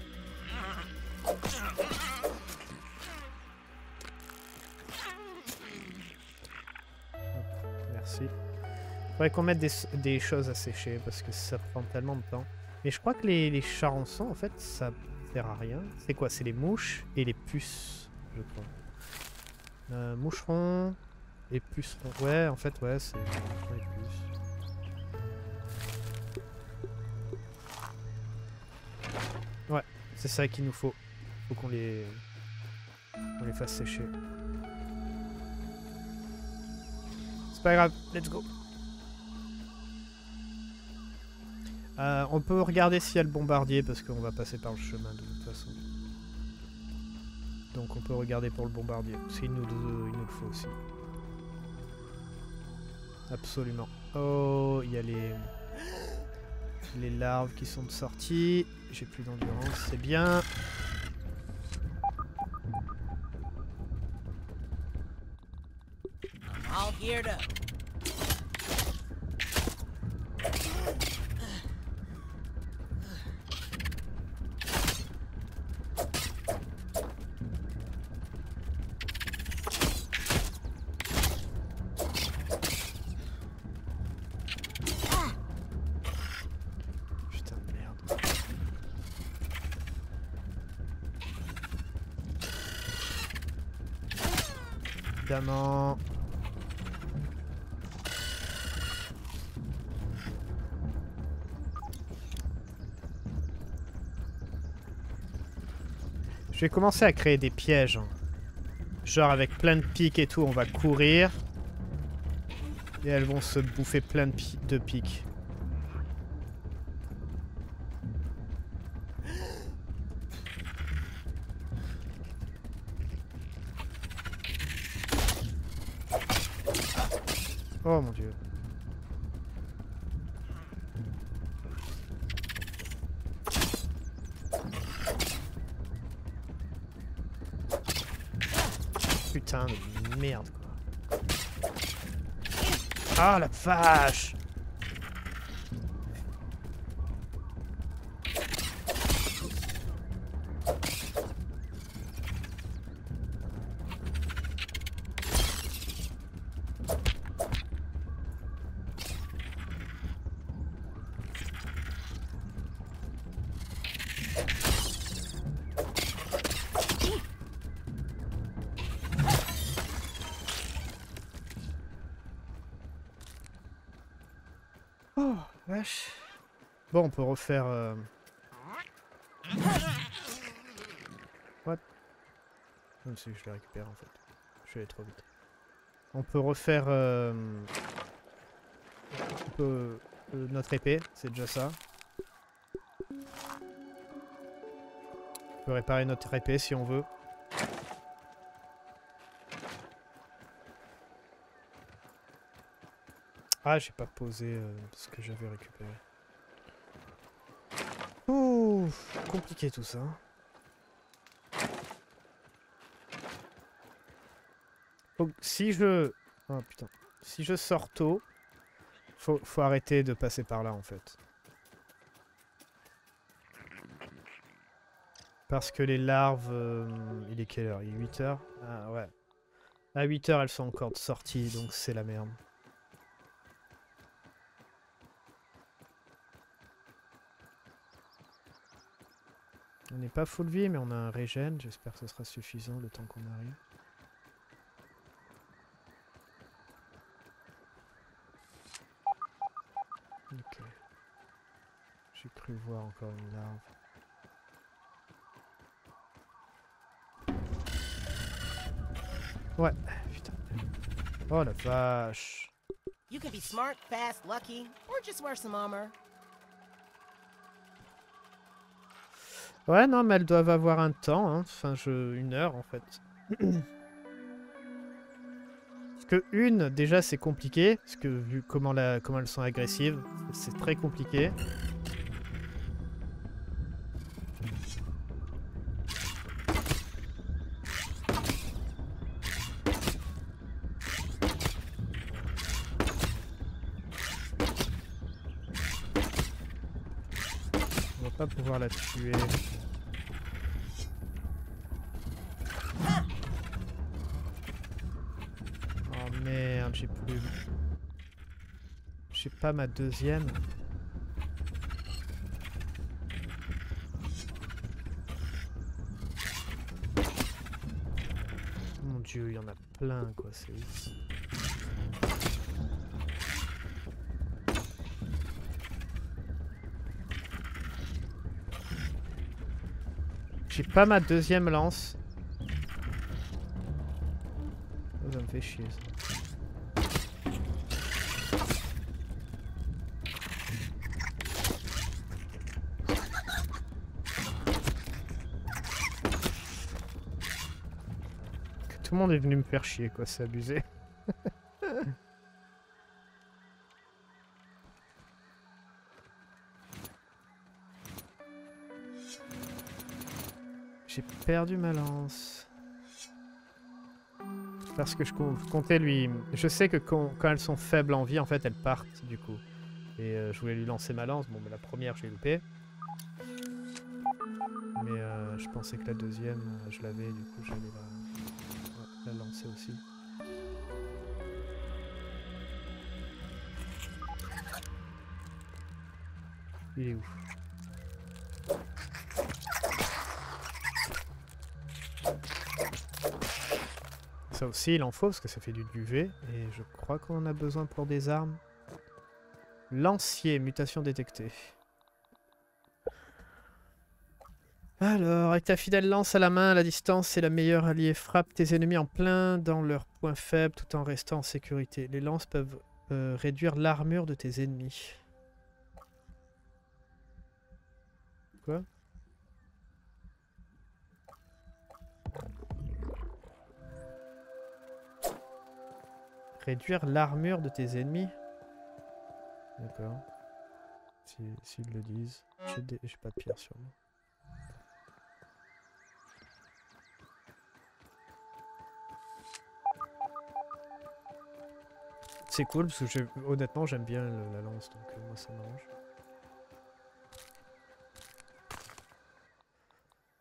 Faudrait qu'on mette des, des choses à sécher parce que ça prend tellement de temps. Mais je crois que les, les charançons, en fait, ça sert à rien. C'est quoi? C'est les mouches et les puces, je crois. Euh, moucherons et pucerons. Ouais, en fait, ouais, c'est moucherons et puces. Ouais, c'est ça qu'il nous faut. Faut qu'on les... on les fasse sécher. C'est pas grave, let's go. Euh, on peut regarder s'il y a le bombardier parce qu'on va passer par le chemin de toute façon. Donc on peut regarder pour le bombardier, s'il nous, il nous le faut aussi. Absolument. Oh, il y a les... les larves qui sont de sortie. J'ai plus d'endurance, c'est bien. Évidemment. Je vais commencer à créer des pièges. Genre avec plein de pics et tout, on va courir. Et elles vont se bouffer plein de pics. Oh mon dieu. Putain de merde quoi. Ah la vache. Bon, on peut refaire... Euh... What? Même si je le récupère en fait. Je suis allé trop vite. On peut refaire... Euh... On peut... Euh, notre épée, c'est déjà ça. On peut réparer notre épée si on veut. Ah, j'ai pas posé euh, ce que j'avais récupéré. Ouf, compliqué tout ça. Donc, si je... Oh putain. Si je sors tôt, faut, faut arrêter de passer par là en fait. Parce que les larves... Euh, il est quelle heure? Il est huit heures? Ah ouais. À huit heures elles sont encore de sortie donc c'est la merde. On n'est pas full vie, mais on a un régène. J'espère que ce sera suffisant le temps qu'on arrive. Ok. J'ai cru voir encore une larve. Ouais, putain. Oh la vache. You can be smart, fast, lucky, or just wear some armor. Ouais, non, mais elles doivent avoir un temps, hein. Enfin, je... une heure, en fait. Parce que une, déjà, c'est compliqué, parce que vu comment, la... comment elles sont agressives, c'est très compliqué. On va pas pouvoir la tuer. J'ai plus... J'ai pas ma deuxième. Mon dieu, il y en a plein quoi, c'est ouf. J'ai pas ma deuxième lance. chier ça. Tout le monde est venu me faire chier quoi, c'est abusé. J'ai perdu ma lance. Parce que je comptais lui... Je sais que quand, quand elles sont faibles en vie, en fait, elles partent, du coup. Et euh, je voulais lui lancer ma lance. Bon, mais la première, j'ai loupé. Mais euh, je pensais que la deuxième, euh, je l'avais, du coup, j'allais la... la lancer aussi. Il est où ? Ça aussi, il en faut, parce que ça fait du duvet. Et je crois qu'on en a besoin pour des armes. Lancier, mutation détectée. Alors, avec ta fidèle lance à la main, à la distance, c'est la meilleure alliée. Frappe tes ennemis en plein dans leurs points faibles, tout en restant en sécurité. Les lances peuvent euh, réduire l'armure de tes ennemis. Quoi ? Réduire l'armure de tes ennemis. D'accord. S'ils si, si le disent. J'ai des... pas de pierre sur moi. C'est cool parce que honnêtement j'aime bien le, la lance donc euh, moi ça m'arrange.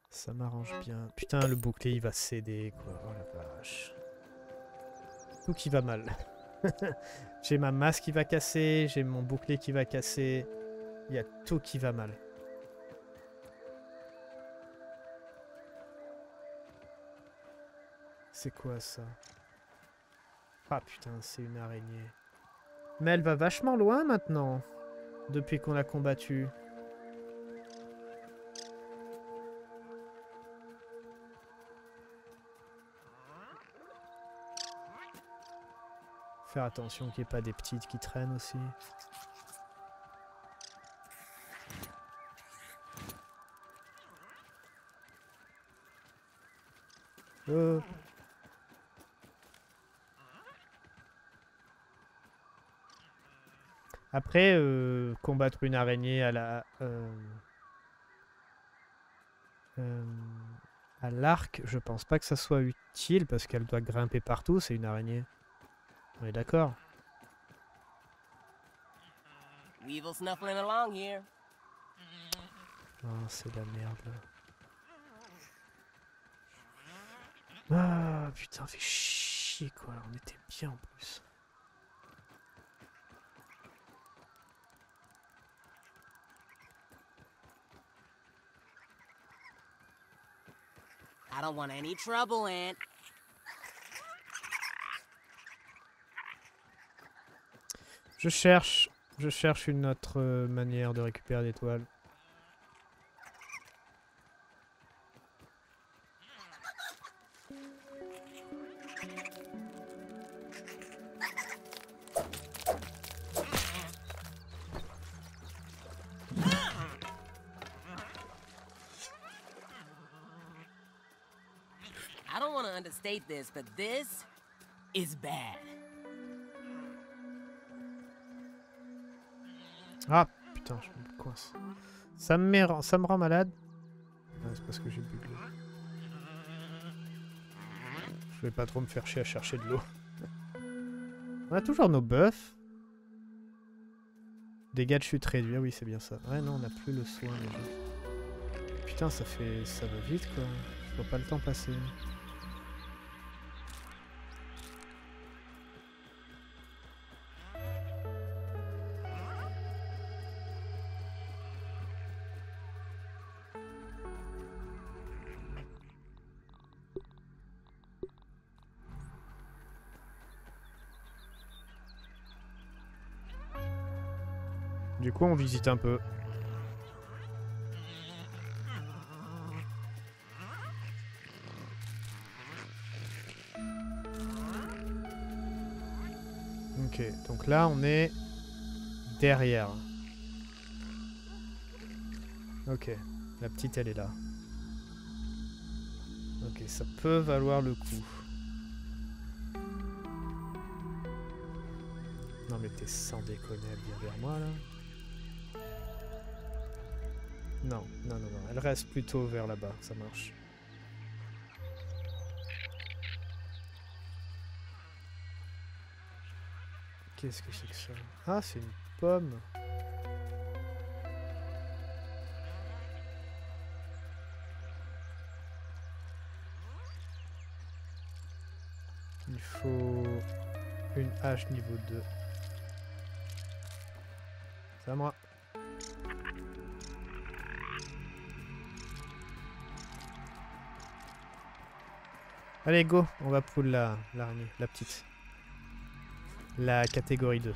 Ça m'arrange bien. Putain le bouclier il va céder quoi. Oh la vache. Tout qui va mal. J'ai ma masse qui va casser, j'ai mon bouclier qui va casser. Il y a tout qui va mal. C'est quoi ça? Ah putain, c'est une araignée. Mais elle va vachement loin maintenant. Depuis qu'on l'a combattue. Faire attention qu'il n'y ait pas des petites qui traînent aussi. Euh. Après, euh, combattre une araignée à la euh, euh, à l'arc, je pense pas que ça soit utile parce qu'elle doit grimper partout, c'est une araignée. On est d'accord. Oh, c'est de la merde là. Ah putain, fait chier quoi, on était bien en plus. I don't want any trouble, Aunt. Je cherche, je cherche une autre manière de récupérer des toiles. I don't want to understate this, but this is bad. Ah putain, je me coince. Ça me, met, ça me rend malade. Ah, c'est parce que j'ai bu de l'eau. Je vais pas trop me faire chier à chercher de l'eau. On a toujours nos buffs. Dégâts de chute réduits, ah oui c'est bien ça. Ouais non, on n'a plus le soin déjà. Putain, ça fait, ça va vite quoi. Je vois pas le temps passer. Du coup, on visite un peu. Ok, donc là on est derrière. Ok, la petite elle est là. Ok, ça peut valoir le coup. Non mais t'es sans déconner, elle vient vers moi là. Non, non, non, non, elle reste plutôt vers là-bas, ça marche. Qu'est-ce que c'est que ça? Ah, c'est une pomme. Il faut une hache niveau deux. C'est à moi. Allez, go, on va pull la, la, la petite. La catégorie deux.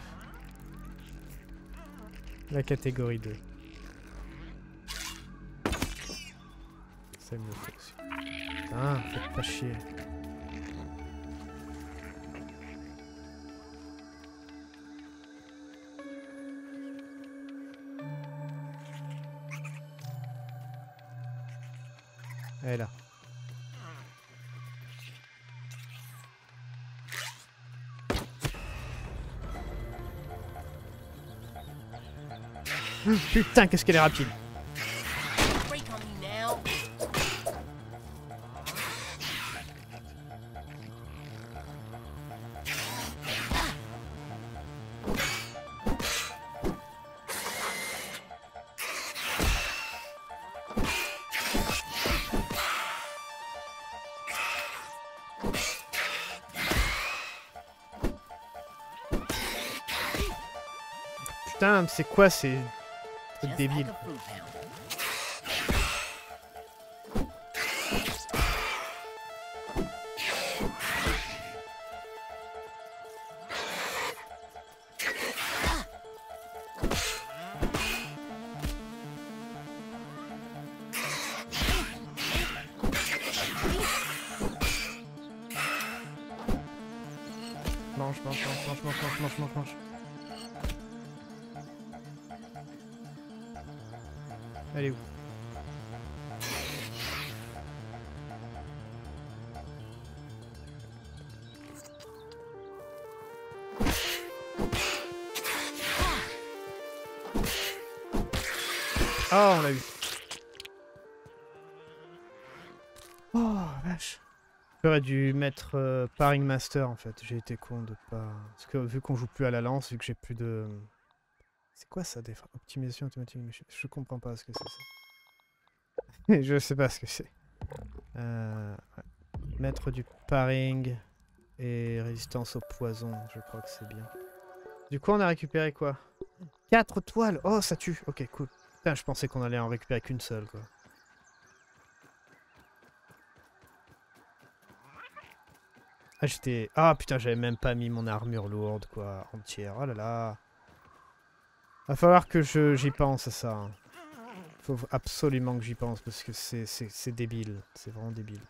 La catégorie deux. C'est mieux aussi. Putain, faites pas chier. Elle est là. Putain, qu'est-ce qu'elle est rapide! Putain, c'est quoi ces... C'est débile. Mange, mange, mange, mange, mange, mange, mange, mange. Elle est où? Ah, on l'a eu. Oh vache. J'aurais dû mettre euh, Paring Master en fait. J'ai été con de pas. Parce que vu qu'on joue plus à la lance, vu que j'ai plus de. C'est quoi ça, des optimisation automatique? Je, je comprends pas ce que c'est. Je sais pas ce que c'est. Euh, ouais. Mettre du paring et résistance au poison, je crois que c'est bien. Du coup, on a récupéré quoi? Quatre toiles. Oh, ça tue. Ok, cool. Putain, je pensais qu'on allait en récupérer qu'une seule, quoi. Ah, j'étais. Ah putain, j'avais même pas mis mon armure lourde, quoi, entière. Oh là là. Va falloir que je j'y pense à ça. Hein. Faut absolument que j'y pense parce que c'est c'est débile. C'est vraiment débile.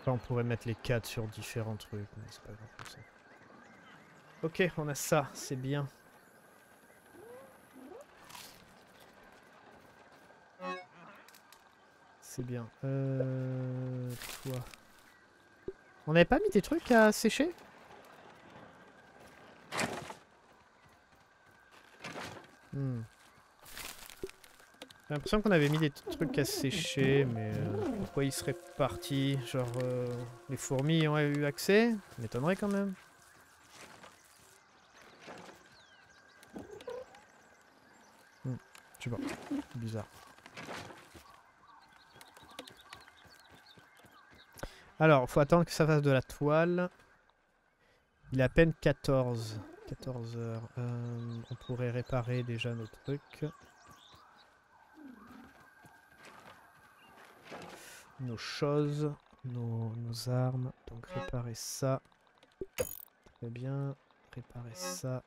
Enfin, on pourrait mettre les quatre sur différents trucs, mais c'est pas grave comme ça. Ok, on a ça, c'est bien. C'est bien. Euh... Toi. On n'avait pas mis des trucs à sécher? hmm. J'ai l'impression qu'on avait mis des trucs à sécher, mais euh, pourquoi ils seraient partis? Genre euh, les fourmis ont eu accès? Ça m'étonnerait quand même. Hmm. Je sais pas. Bizarre. Alors, faut attendre que ça fasse de la toile. Il est à peine quatorze. quatorze heures. Euh, on pourrait réparer déjà nos trucs. Nos choses. Nos, nos armes. Donc réparer ça. Très bien. Réparer ça.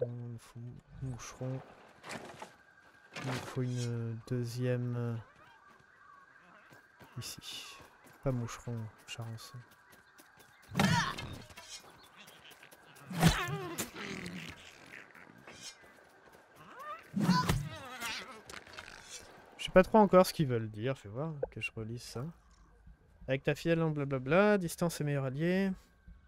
On fout moucheron. Il faut une deuxième ici. Pas moucheron, charançon. Je sais pas trop encore ce qu'ils veulent dire, fais voir que je relise ça. Avec ta fielle, blablabla, distance est meilleur allié.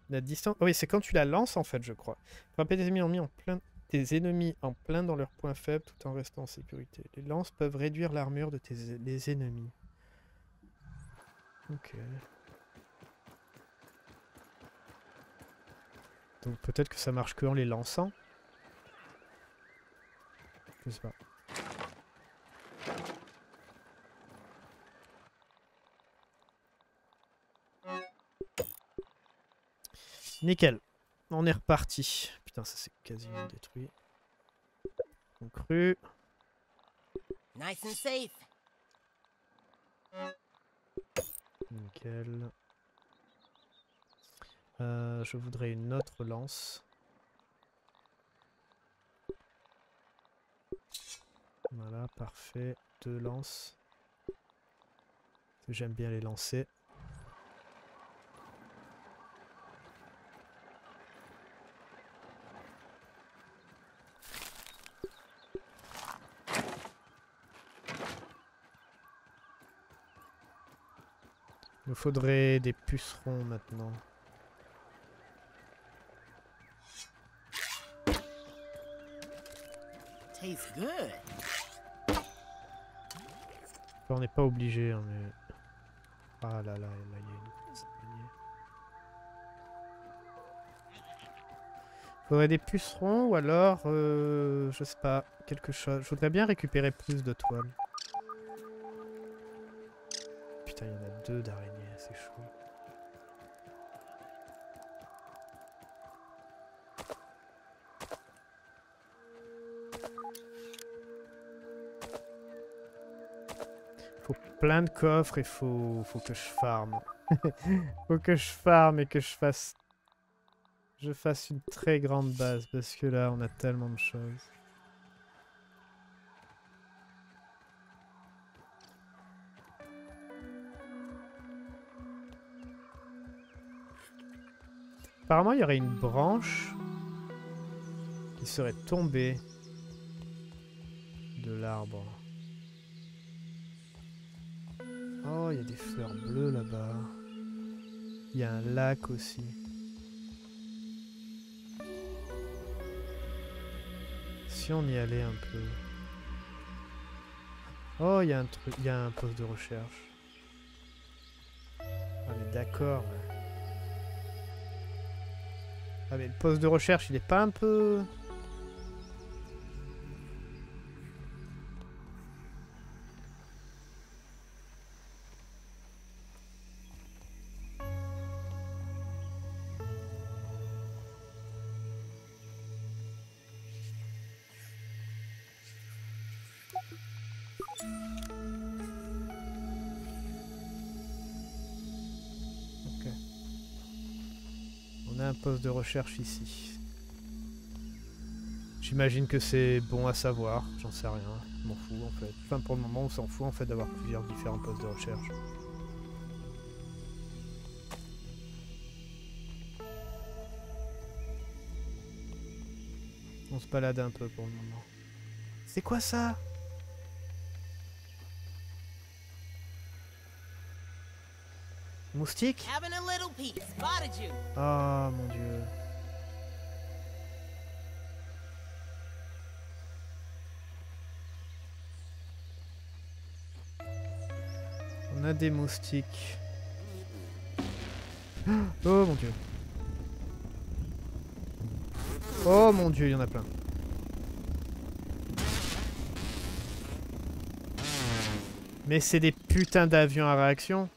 La distance... Oh oui, c'est quand tu la lances en fait, je crois. Frapper des ennemis en mis en plein... tes ennemis en plein dans leur point faible tout en restant en sécurité. Les lances peuvent réduire l'armure de tes les ennemis. Ok. Donc peut-être que ça marche que en les lançant. Je sais pas. Nickel. On est reparti. Putain, ça s'est quasiment détruit. On crut. Nice and safe. Nickel. Euh, je voudrais une autre lance. Voilà, parfait. Deux lances. J'aime bien les lancer. Il nous faudrait des pucerons maintenant. Tastes good. Enfin, on n'est pas obligé, hein, mais... Ah là là, là il y a une... Il faudrait des pucerons ou alors, euh, je sais pas, quelque chose. Je voudrais bien récupérer plus de toiles. Putain, il y en a deux d'araignées, c'est chaud. Faut plein de coffres et faut, faut que je farme. Faut que je farme et que je fasse... Je fasse une très grande base parce que là, on a tellement de choses. Apparemment, il y aurait une branche qui serait tombée de l'arbre. Oh, il y a des fleurs bleues là-bas. Il y a un lac aussi. Si on y allait un peu... Oh, il y a un truc, il y a un poste de recherche. Ah mais d'accord. Ah mais le poste de recherche, il est pas un peu... de recherche ici. J'imagine que c'est bon à savoir, j'en sais rien, je m'en fous en fait. Enfin pour le moment on s'en fout en fait d'avoir plusieurs différents postes de recherche. On se balade un peu pour le moment. C'est quoi ça? Moustique? Oh mon dieu. On a des moustiques. Oh mon dieu. Oh mon dieu, il y en a plein. Mais c'est des putains d'avions à réaction.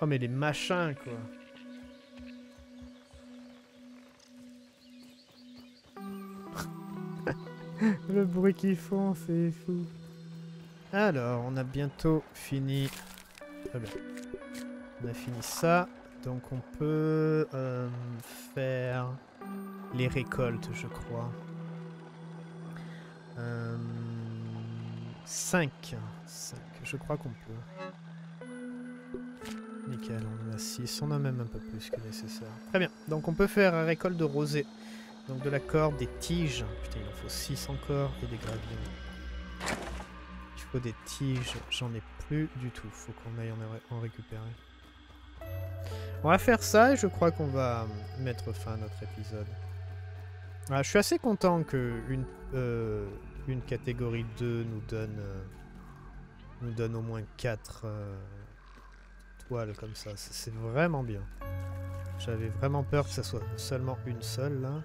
Oh mais les machins quoi. Le bruit qu'ils font, c'est fou. Alors, on a bientôt fini. Très bien. On a fini ça. Donc on peut euh, faire les récoltes, je crois. Euh, cinq. cinq. Je crois qu'on peut. Nickel, on en a six. On a même un peu plus que nécessaire. Très bien. Donc on peut faire la récolte de rosée. Donc de la corde, des tiges. Putain, il en faut six encore. Et des gravillons. Il faut des tiges. J'en ai plus du tout. Faut qu'on aille en récupérer. On va faire ça et je crois qu'on va mettre fin à notre épisode. Alors, je suis assez content qu'une euh, une catégorie deux nous donne, euh, nous donne au moins quatre euh, toiles comme ça. C'est vraiment bien. J'avais vraiment peur que ça soit seulement une seule là.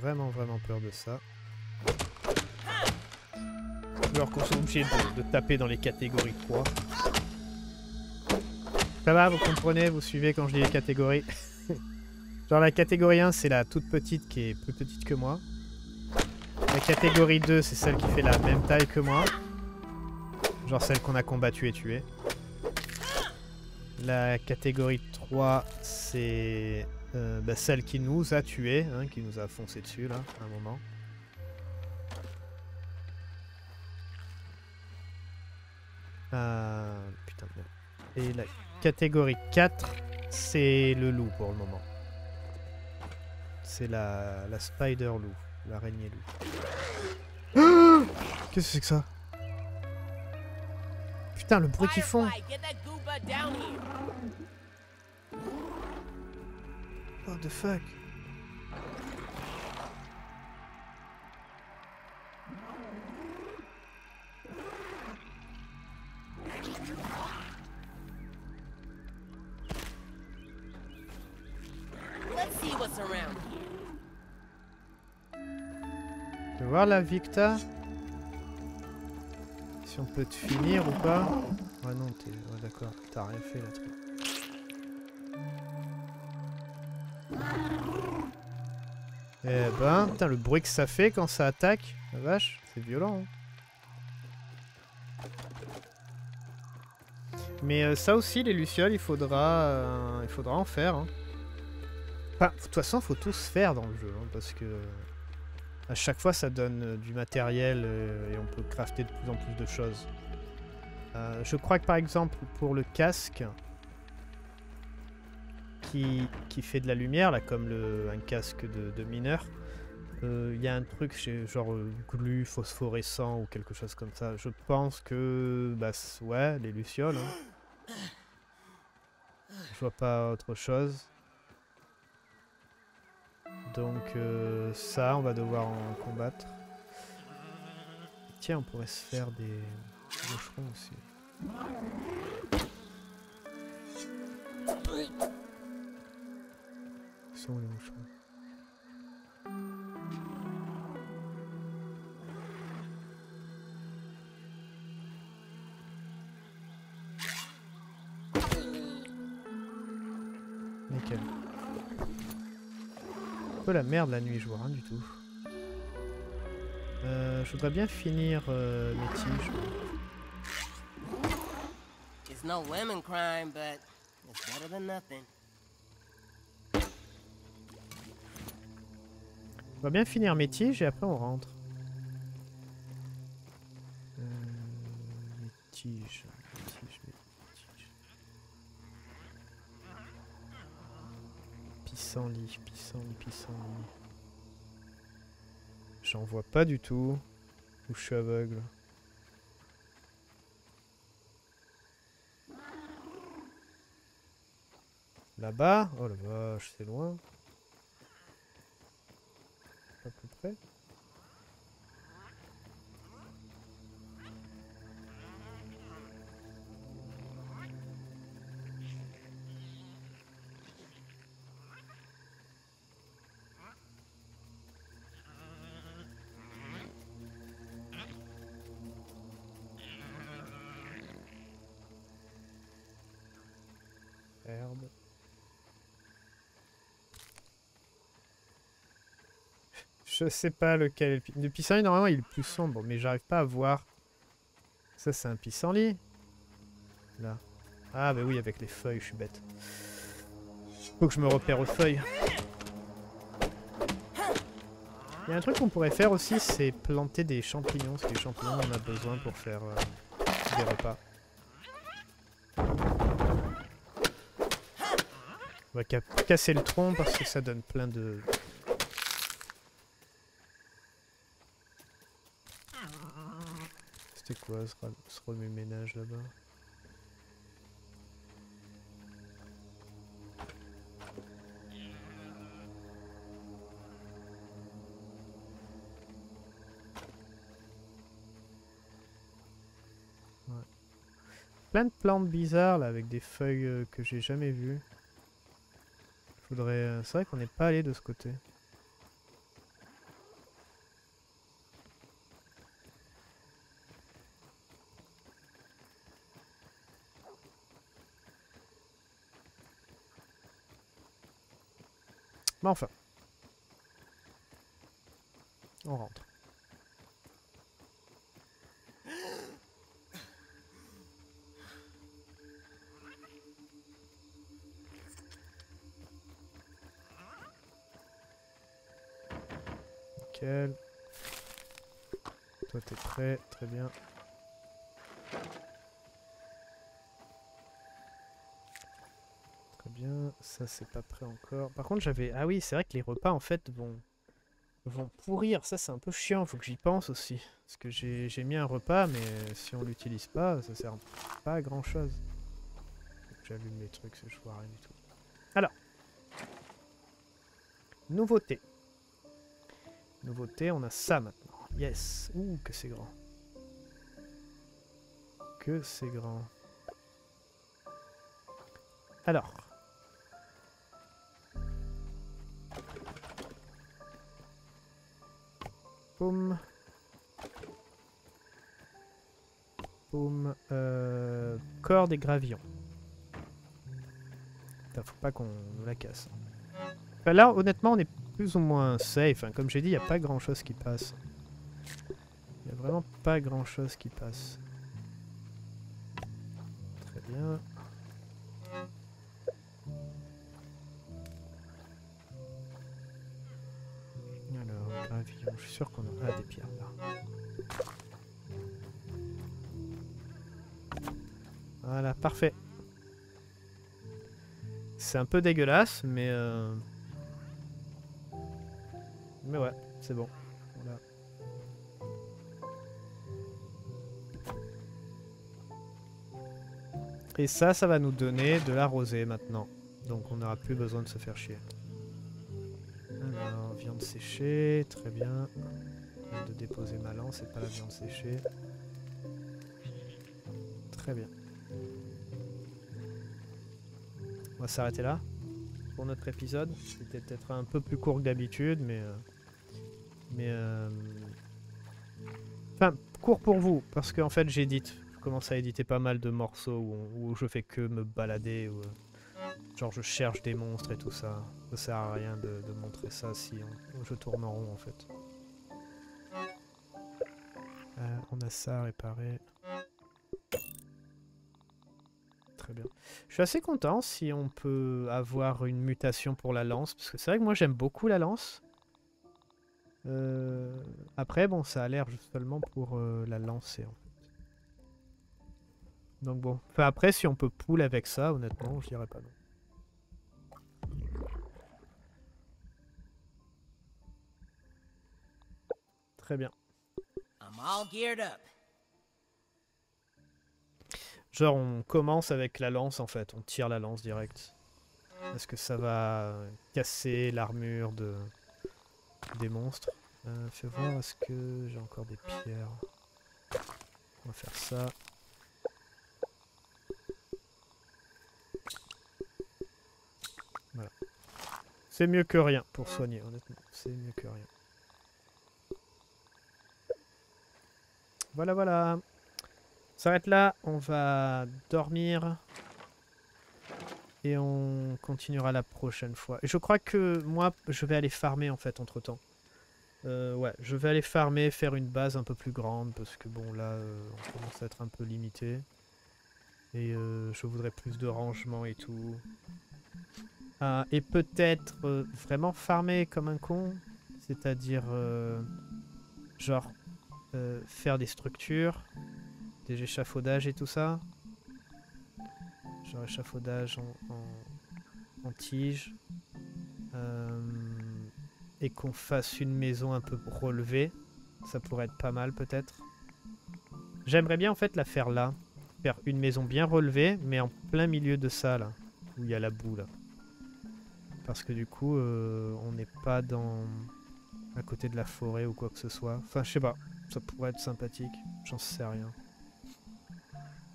Vraiment vraiment peur de ça. Alors qu'on soit obligé de, de taper dans les catégories trois. Ça va, vous comprenez, vous suivez quand je dis les catégories. Genre la catégorie un, c'est la toute petite qui est plus petite que moi. La catégorie deux, c'est celle qui fait la même taille que moi. Genre celle qu'on a combattue et tuée. La catégorie trois, c'est euh, bah celle qui nous a tués, hein, qui nous a foncé dessus là, à un moment. Euh, putain de merde. Et la catégorie quatre, c'est le loup pour le moment. C'est la, la spider loup, l'araignée loup. Ah, qu'est-ce que c'est que ça? Putain, le bruit qu'ils font. What the fuck? Tu veux voir la Victa? Si on peut te finir ou pas? Ouais non, t'es... Ouais d'accord, t'as rien fait là-dessus. Eh ben, putain, le bruit que ça fait quand ça attaque, la vache, c'est violent. Hein. Mais euh, ça aussi, les lucioles, il faudra, euh, il faudra en faire. Hein. Enfin, de toute façon, faut tous faire dans le jeu, hein, parce que... À chaque fois, ça donne du matériel et on peut crafter de plus en plus de choses. Euh, je crois que par exemple, pour le casque qui, qui fait de la lumière, là, comme le, un casque de, de mineur, il euh, y a un truc chez, genre euh, glu phosphorescent ou quelque chose comme ça. Je pense que... Bah, ouais, les lucioles. Hein. Je vois pas autre chose. Donc euh, ça, on va devoir en combattre. Tiens, on pourrait se faire des boucherons aussi. Où sont les boucherons? Nickel. La merde la nuit, je vois rien du tout. Euh, je voudrais bien finir euh, mes tiges. It's no women crime, but it's better than nothing. On va bien finir mes tiges et après on rentre. Euh, mes tiges. Pissenlit, pissenlit, pissenlit. J'en vois pas du tout. Ou je suis aveugle. Là-bas? Oh la vache, c'est loin. Pas plus près. Je sais pas lequel. Le pissenlit, normalement, il est plus sombre, mais j'arrive pas à voir. Ça, c'est un pissenlit. Là. Ah bah oui, avec les feuilles, je suis bête. Faut que je me repère aux feuilles. Il y a un truc qu'on pourrait faire aussi, c'est planter des champignons, parce que les champignons, on en a besoin pour faire euh, des repas. On va ca casser le tronc parce que ça donne plein de... C'était quoi ce remue-ménage là-bas? Plein de plantes bizarres là avec des feuilles que j'ai jamais vues. Faudrait... C'est vrai qu'on n'est pas allé de ce côté. Mais enfin. On rentre. Toi t'es prêt, très bien. Très bien, ça c'est pas prêt encore. Par contre j'avais... Ah oui, c'est vrai que les repas en fait vont, vont pourrir, ça c'est un peu chiant, faut que j'y pense aussi. Parce que j'ai mis un repas mais si on l'utilise pas, ça sert pas à grand chose. J'allume mes trucs, je vois rien du tout. Alors, nouveauté. Nouveauté, on a ça maintenant. Yes! Ouh, que c'est grand. Que c'est grand. Alors. Boum. Boum. Euh, corps des gravillons. Putain, faut pas qu'on nous la casse. Enfin, là, honnêtement, on est plus ou moins safe. Hein. Comme j'ai dit, il n'y a pas grand chose qui passe. Il n'y a vraiment pas grand chose qui passe. Très bien. Alors, gravillon, je suis sûr qu'on a ah, des pierres là. Voilà, parfait. C'est un peu dégueulasse, mais... Euh... Mais ouais, c'est bon. Voilà. Et ça, ça va nous donner de la rosée maintenant. Donc on n'aura plus besoin de se faire chier. Alors, viande séchée, très bien. Je viens de déposer ma lance, c'est pas la viande séchée. Très bien. On va s'arrêter là pour notre épisode. C'était peut-être un peu plus court que d'habitude, mais... Euh... Mais euh... Enfin, court pour vous, parce qu'en fait j'édite. Je commence à éditer pas mal de morceaux où, on, où je fais que me balader, où, genre je cherche des monstres et tout ça. Ça sert à rien de, de montrer ça si on, je tourne en rond en fait. Euh, on a ça à réparer. Très bien. Je suis assez content si on peut avoir une mutation pour la lance, parce que c'est vrai que moi j'aime beaucoup la lance. Euh, après, bon, ça a l'air seulement pour euh, la lancer, en fait. Donc bon. Enfin, après, si on peut pool avec ça, honnêtement, je dirais pas non. Très bien. Genre, on commence avec la lance, en fait. On tire la lance direct. Est-ce que ça va casser l'armure de... des monstres. Euh, fais voir, est-ce que j'ai encore des pierres? On va faire ça. Voilà. C'est mieux que rien pour soigner, honnêtement. C'est mieux que rien. Voilà, voilà. On s'arrête là. On va dormir. Et on continuera la prochaine fois. Et je crois que moi, je vais aller farmer en fait entre temps. Euh, ouais, je vais aller farmer, faire une base un peu plus grande. Parce que bon, là, euh, on commence à être un peu limité. Et euh, je voudrais plus de rangement et tout. Ah, et peut-être euh, vraiment farmer comme un con. C'est-à-dire, euh, genre, euh, faire des structures, des échafaudages et tout ça. Genre échafaudage en, en, en tige. Euh, et qu'on fasse une maison un peu relevée. Ça pourrait être pas mal peut-être. J'aimerais bien en fait la faire là. Faire une maison bien relevée, mais en plein milieu de ça là. Où il y a la boue là. Parce que du coup, euh, on n'est pas dans... à côté de la forêt ou quoi que ce soit. Enfin, je sais pas. Ça pourrait être sympathique. J'en sais rien.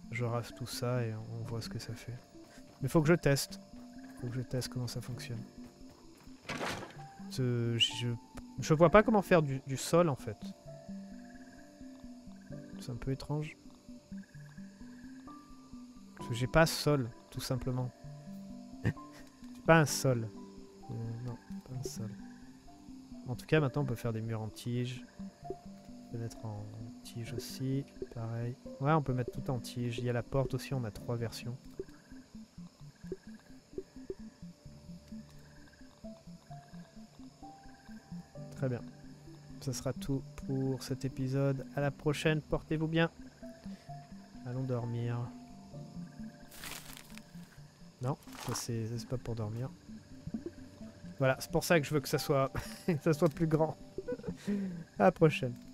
Je rase tout ça et on voit ce que ça fait. Mais faut que je teste. Faut que je teste comment ça fonctionne. Euh, je, je vois pas comment faire du, du sol en fait. C'est un peu étrange. Parce que j'ai pas sol, tout simplement. J'ai pas un sol. Euh, non, pas un sol. En tout cas, maintenant on peut faire des murs en tige. Mettre en tige aussi, pareil. Ouais, on peut mettre tout en tige. Il y a la porte aussi, on a trois versions. Très bien. Ça sera tout pour cet épisode. À la prochaine, portez-vous bien. Allons dormir. Non, ça c'est pas pour dormir. Voilà, c'est pour ça que je veux que ça soit, que ça soit plus grand. À la prochaine.